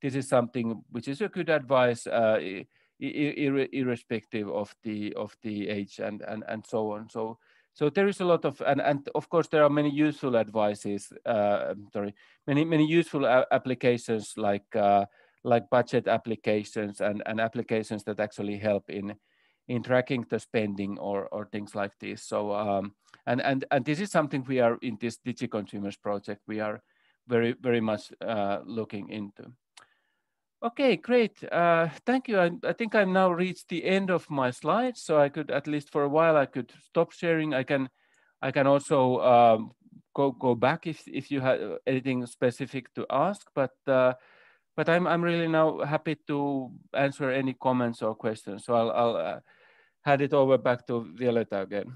this is something which is a good advice, uh, ir ir irrespective of the of the age and and and so on. So, So there is a lot of, and, and of course there are many useful advices, uh, sorry, many many useful applications like uh, like budget applications and, and applications that actually help in in tracking the spending or or things like this. So um, and and and this is something we are in this Digi Consumers project we are very very much uh, looking into. Okay, great. Uh, thank you. I, I think I've now reached the end of my slides, so I could, at least for a while, I could stop sharing. I can, I can also um, go go back if if you have anything specific to ask. But uh, but I'm I'm really now happy to answer any comments or questions. So I'll I'll uh, hand it over back to Viyaleta again.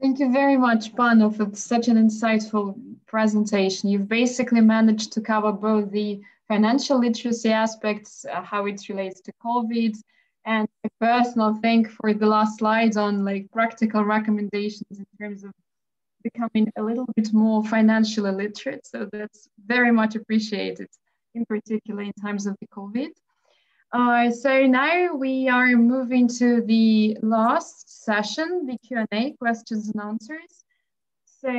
Thank you very much, Panu, for such an insightful presentation. You've basically managed to cover both the financial literacy aspects, uh, how it relates to COVID, and a personal thank for the last slides on like practical recommendations in terms of becoming a little bit more financially literate. So that's very much appreciated, in particular in times of the COVID. Uh, so now we are moving to the last session, the Q and A, questions and answers. So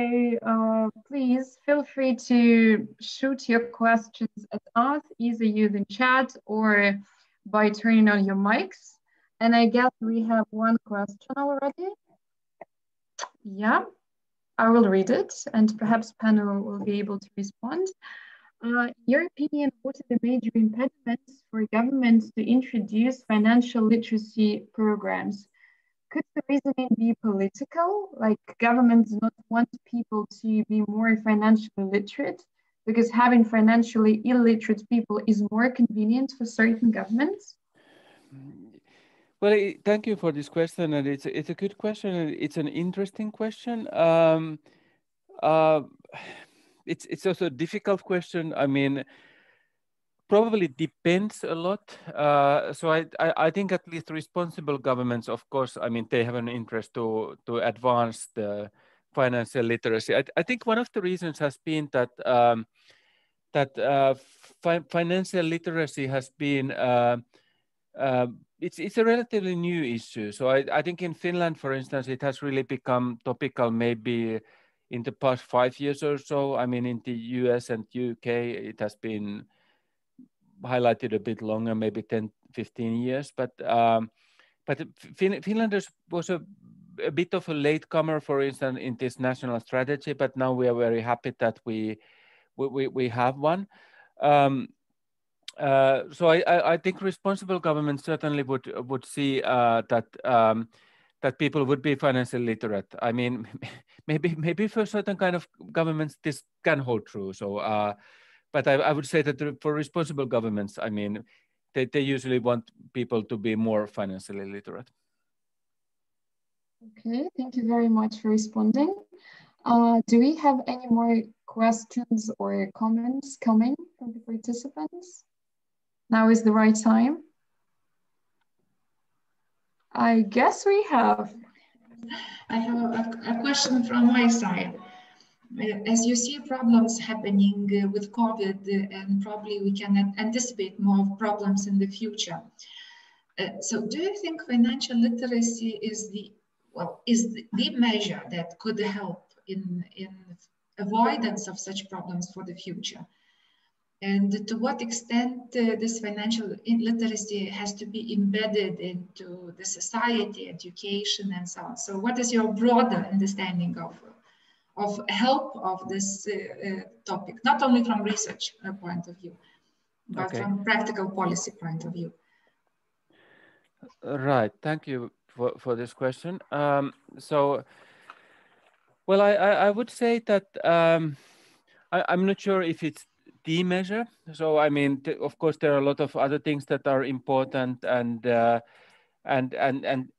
uh, please feel free to shoot your questions at us, either using chat or by turning on your mics. And I guess we have one question already. Yeah, I will read it and perhaps Panu will be able to respond. Uh, in your opinion, what are the major impediments for governments to introduce financial literacy programs? Could the reasoning be political, like governments not want people to be more financially literate because having financially illiterate people is more convenient for certain governments? Well, thank you for this question, and it's it's a good question. And it's an interesting question. Um, uh, it's it's also a difficult question. I mean, probably depends a lot. Uh, so I, I, I think at least responsible governments, of course, I mean, they have an interest to, to advance the financial literacy. I, I think one of the reasons has been that um, that uh, fi financial literacy has been, uh, uh, it's, it's a relatively new issue. So I, I think in Finland, for instance, it has really become topical maybe in the past five years or so. I mean, in the U S and U K, it has been highlighted a bit longer, maybe ten, fifteen years, but um, but fin Finland was a, a bit of a latecomer, for instance, in this national strategy. But now we are very happy that we we we have one. Um, uh, so I, I I think responsible governments certainly would would see uh, that um, that people would be financially literate. I mean, maybe maybe for certain kind of governments this can hold true. So. Uh, But I, I would say that for responsible governments, I mean, they, they usually want people to be more financially literate. Okay, thank you very much for responding. Uh, do we have any more questions or comments coming from the participants? Now is the right time. I guess we have. I have a, a question from my side. As you see problems happening with COVID, and probably we can anticipate more problems in the future. Uh, so do you think financial literacy is the, well, is the, the measure that could help in, in avoidance of such problems for the future? And to what extent uh, this financial literacy has to be embedded into the society, education, and so on? So what is your broader understanding of of help of this uh, uh, topic, not only from research uh, point of view, but okay. from practical policy point of view? Right, thank you for, for this question. Um, so, well, I, I, I would say that um, I, I'm not sure if it's the measure. So, I mean, of course, there are a lot of other things that are important, and uh, and and and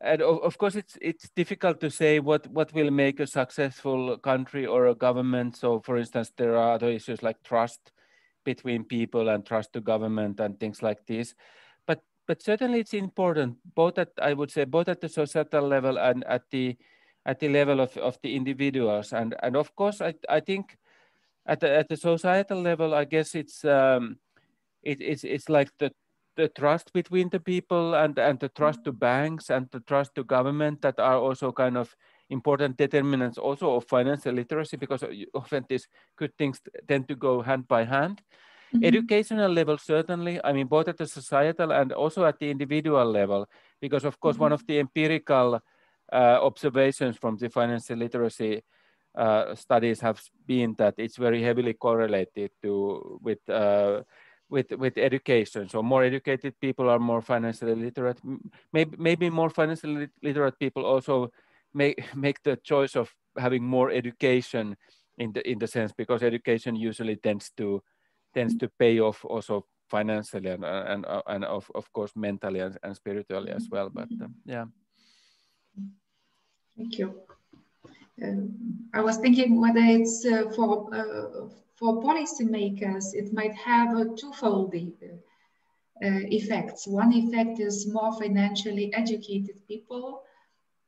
And of course, it's it's difficult to say what, what will make a successful country or a government. So, for instance, there are other issues like trust between people and trust to government and things like this. But but certainly it's important, both at, I would say, both at the societal level and at the at the level of, of the individuals. And and of course, I I think at the at the societal level, I guess it's um it, it's it's like the the trust between the people and, and the trust to banks and the trust to government that are also kind of important determinants also of financial literacy, because often these good things tend to go hand by hand. Mm-hmm. Educational level, certainly, I mean, both at the societal and also at the individual level, because of course, mm-hmm. one of the empirical uh, observations from the financial literacy uh, studies have been that it's very heavily correlated to with uh, with with education. So more educated people are more financially literate. Maybe maybe more financially literate people also make make the choice of having more education in the in the sense, because education usually tends to tends to pay off also financially and and, and of, of course mentally and, and spiritually as well, but um, yeah. Thank you. Um, I was thinking whether it's uh, for uh, for policymakers, it might have a twofold uh, effects. One effect is more financially educated people,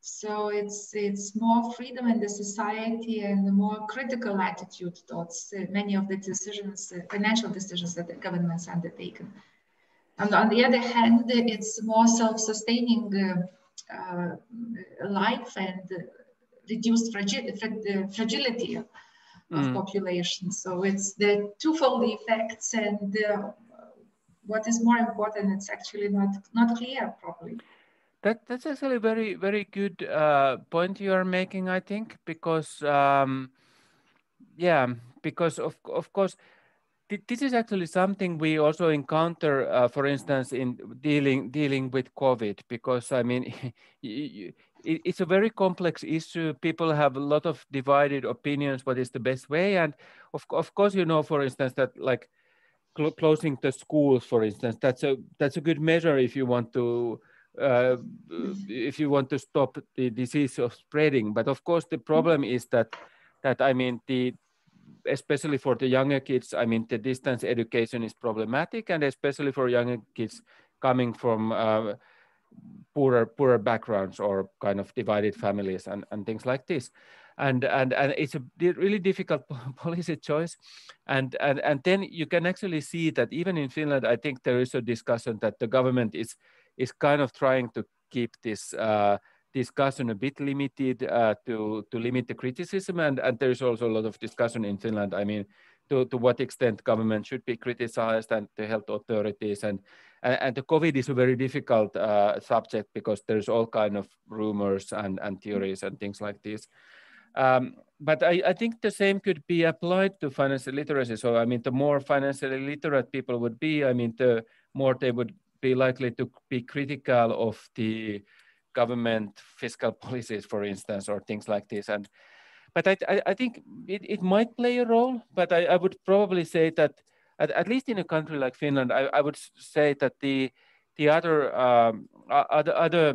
so it's it's more freedom in the society and a more critical attitude towards uh, many of the decisions, uh, financial decisions that the governments undertaken. And on the other hand, it's more self-sustaining uh, uh, life and uh, reduced fragi fra fragility of mm. population. So it's the twofold effects, and uh, what is more important, it's actually not not clear properly. That, that's actually a very, very good uh, point you are making, I think, because, um, yeah, because of, of course, th this is actually something we also encounter, uh, for instance, in dealing, dealing with COVID, because, I mean, it, it's a very complex issue. People have a lot of divided opinions, what is the best way. And of, of course, you know, for instance, that like cl closing the schools, for instance, that's a, that's a good measure if you want to, Uh, if you want to stop the disease of spreading. But of course, the problem is that, that I mean, the, especially for the younger kids, I mean, the distance education is problematic, and especially for younger kids coming from uh, poorer, poorer backgrounds or kind of divided families and, and things like this. And, and, and it's a really difficult policy choice. And, and, and then you can actually see that even in Finland, I think there is a discussion that the government is is kind of trying to keep this uh, discussion a bit limited uh, to, to limit the criticism. And, and there's also a lot of discussion in Finland, I mean, to, to what extent government should be criticized and the health authorities. And, and, and the COVID is a very difficult uh, subject, because there's all kind of rumors and, and theories and things like this. Um, but I, I think the same could be applied to financial literacy. So, I mean, the more financially literate people would be, I mean, the more they would be likely to be critical of the government fiscal policies, for instance, or things like this. And but I, I, I think it, it might play a role, but I, I would probably say that at, at least in a country like Finland, I, I would say that the the other um, other other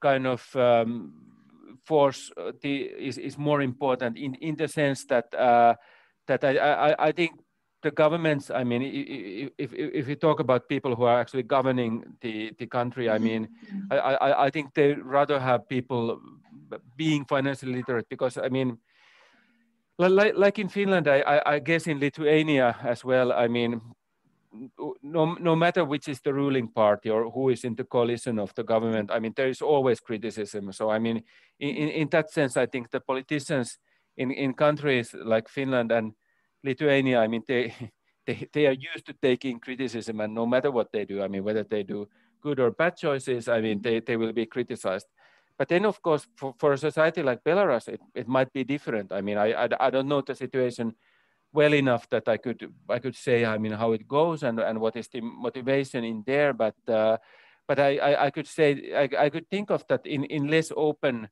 kind of um, force the, is is more important in in the sense that uh, that I, I I think. The governments, I mean, if, if, if you talk about people who are actually governing the, the country, I mean, I, I, I think they rather have people being financially literate, because, I mean, like, like in Finland, I, I guess in Lithuania as well, I mean, no, no matter which is the ruling party or who is in the coalition of the government, I mean, there is always criticism. So, I mean, in, in that sense, I think the politicians in, in countries like Finland and Lithuania, I mean, they, they they are used to taking criticism, and no matter what they do, I mean, whether they do good or bad choices, I mean, they, they will be criticized. But then, of course, for, for a society like Belarus, it, it might be different. I mean, I, I I don't know the situation well enough that I could I could say, I mean, how it goes and, and what is the motivation in there. But uh, but I, I I could say I I could think of that in in less open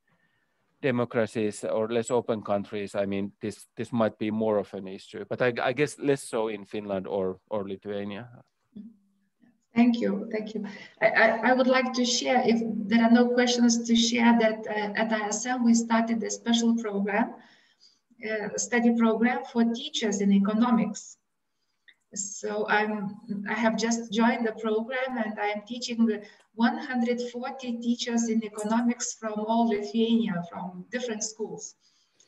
democracies or less open countries, I mean, this this might be more of an issue, but I, I guess less so in Finland or or Lithuania. Thank you, thank you. I, I, I would like to share, if there are no questions, to share that uh, at I S M we started a special program, uh, study program for teachers in economics. So I'm I have just joined the program, and I am teaching one hundred forty teachers in economics from all Lithuania, from different schools.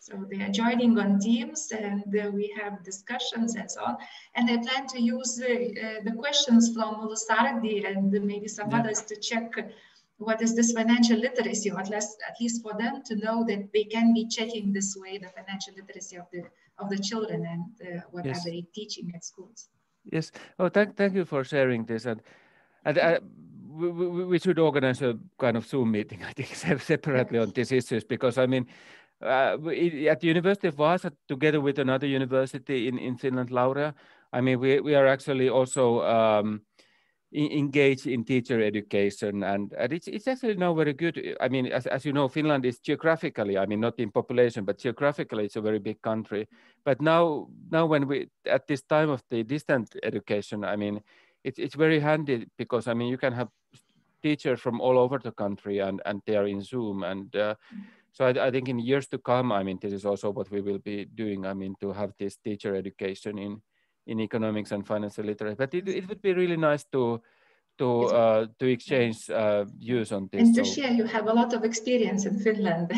So they are joining on Teams and uh, we have discussions and so on. And I plan to use uh, uh, the questions from Lusardi and maybe some yeah. others to check what is this financial literacy, or at least, at least for them to know that they can be checking this way the financial literacy of the, of the children and uh, what yes. are they teaching at schools. Yes. Oh, thank, thank you for sharing this. And, and uh, we, we, we should organize a kind of Zoom meeting, I think, separately on these issues, because I mean, uh, we, at the University of Vaasa, together with another university in, in Finland, Laurea, I mean, we, we are actually also um, engaged in teacher education, and, and it's, it's actually now very good. I mean, as, as you know, Finland is geographically, I mean, not in population, but geographically it's a very big country. But now, now when we, at this time of the distant education, I mean, it's, it's very handy, because I mean, you can have teachers from all over the country, and, and they are in Zoom. And uh, so I, I think in years to come, I mean, this is also what we will be doing. I mean, to have this teacher education in in economics and financial literacy, but it, it would be really nice to to uh, to exchange uh, views on this. And to share, you have a lot of experience in Finland,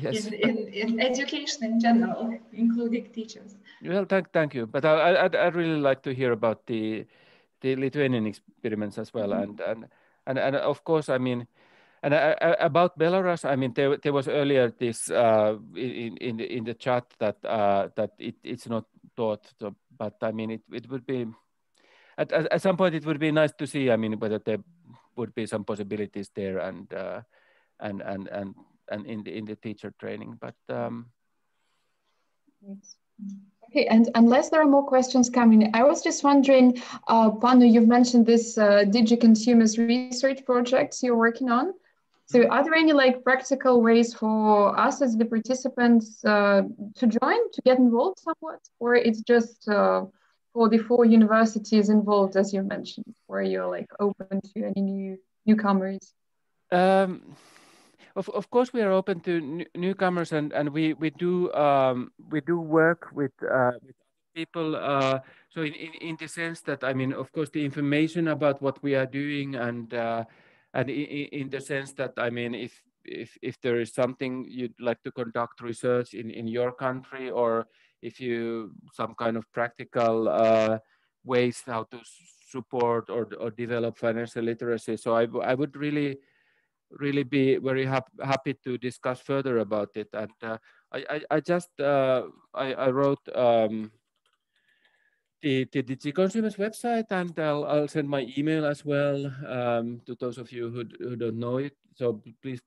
yes. in, in, in education in general, including teachers. Well, thank thank you. But I I'd, I'd really like to hear about the the Lithuanian experiments as well, mm-hmm. and, and and and of course, I mean. And I, I, about Belarus, I mean, there, there was earlier this uh, in, in, in the chat that uh, that it, it's not taught, so, but I mean, it, it would be, at, at some point, it would be nice to see, I mean, whether there would be some possibilities there and uh, and, and, and, and in, the, in the teacher training, but. Um... Okay, and unless there are more questions coming, I was just wondering, uh, Panu, you've mentioned this uh, Digi Consumers Research Project you're working on. So are there any like practical ways for us as the participants uh, to join, to get involved somewhat, or it's just uh, for the four universities involved, as you mentioned, where you're like open to any new newcomers? Um, of, of course, we are open to new, newcomers, and, and we we do um, we do work with uh, with people. Uh, so in, in in the sense that, I mean, of course, the information about what we are doing and. Uh, And in the sense that, I mean, if, if, if there is something you'd like to conduct research in, in your country, or if you some kind of practical uh, ways how to support or, or develop financial literacy. So I, I would really, really be very hap happy to discuss further about it. And uh, I, I, I just, uh, I, I wrote, um, The, the Digi Consumers website, and I'll, I'll send my email as well um, to those of you who, who don't know it. So please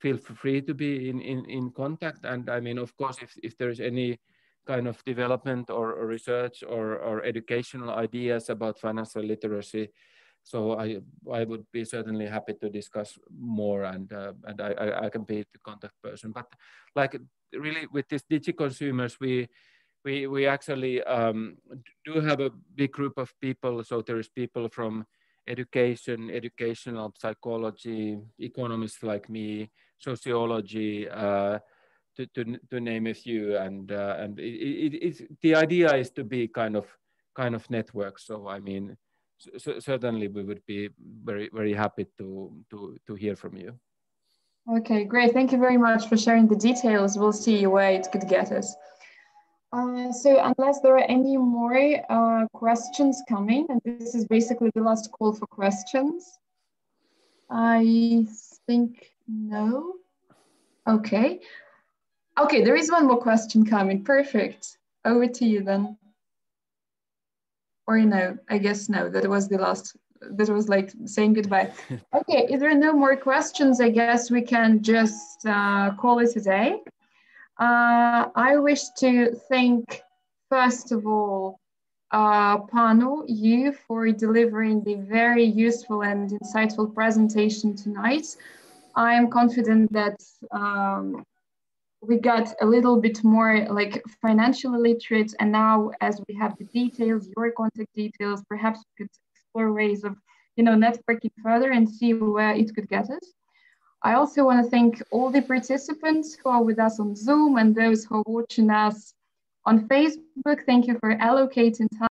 feel free to be in, in, in contact. And I mean, of course, if, if there is any kind of development or, or research or, or educational ideas about financial literacy, so I, I would be certainly happy to discuss more, and, uh, and I, I, I can be the contact person. But like really with this Digi Consumers, we We, we actually um, do have a big group of people. So there is people from education, educational psychology, economists like me, sociology, uh, to, to, to name a few. And, uh, and it, it, it's, the idea is to be kind of, kind of network. So, I mean, so, certainly we would be very, very happy to, to, to hear from you. Okay, great. Thank you very much for sharing the details. We'll see where it could get us. Uh, so unless there are any more uh, questions coming, and this is basically the last call for questions. I think no. Okay. Okay, there is one more question coming. Perfect. Over to you then. Or no, I guess no, that was the last, that was like saying goodbye. Okay, if there are no more questions, I guess we can just uh, call it a day. Uh, I wish to thank, first of all, uh, Panu, you for delivering the very useful and insightful presentation tonight. I am confident that um, we got a little bit more like financially literate, and now as we have the details, your contact details, perhaps we could explore ways of, you know, networking further and see where it could get us. I also want to thank all the participants who are with us on Zoom and those who are watching us on Facebook. Thank you for allocating time.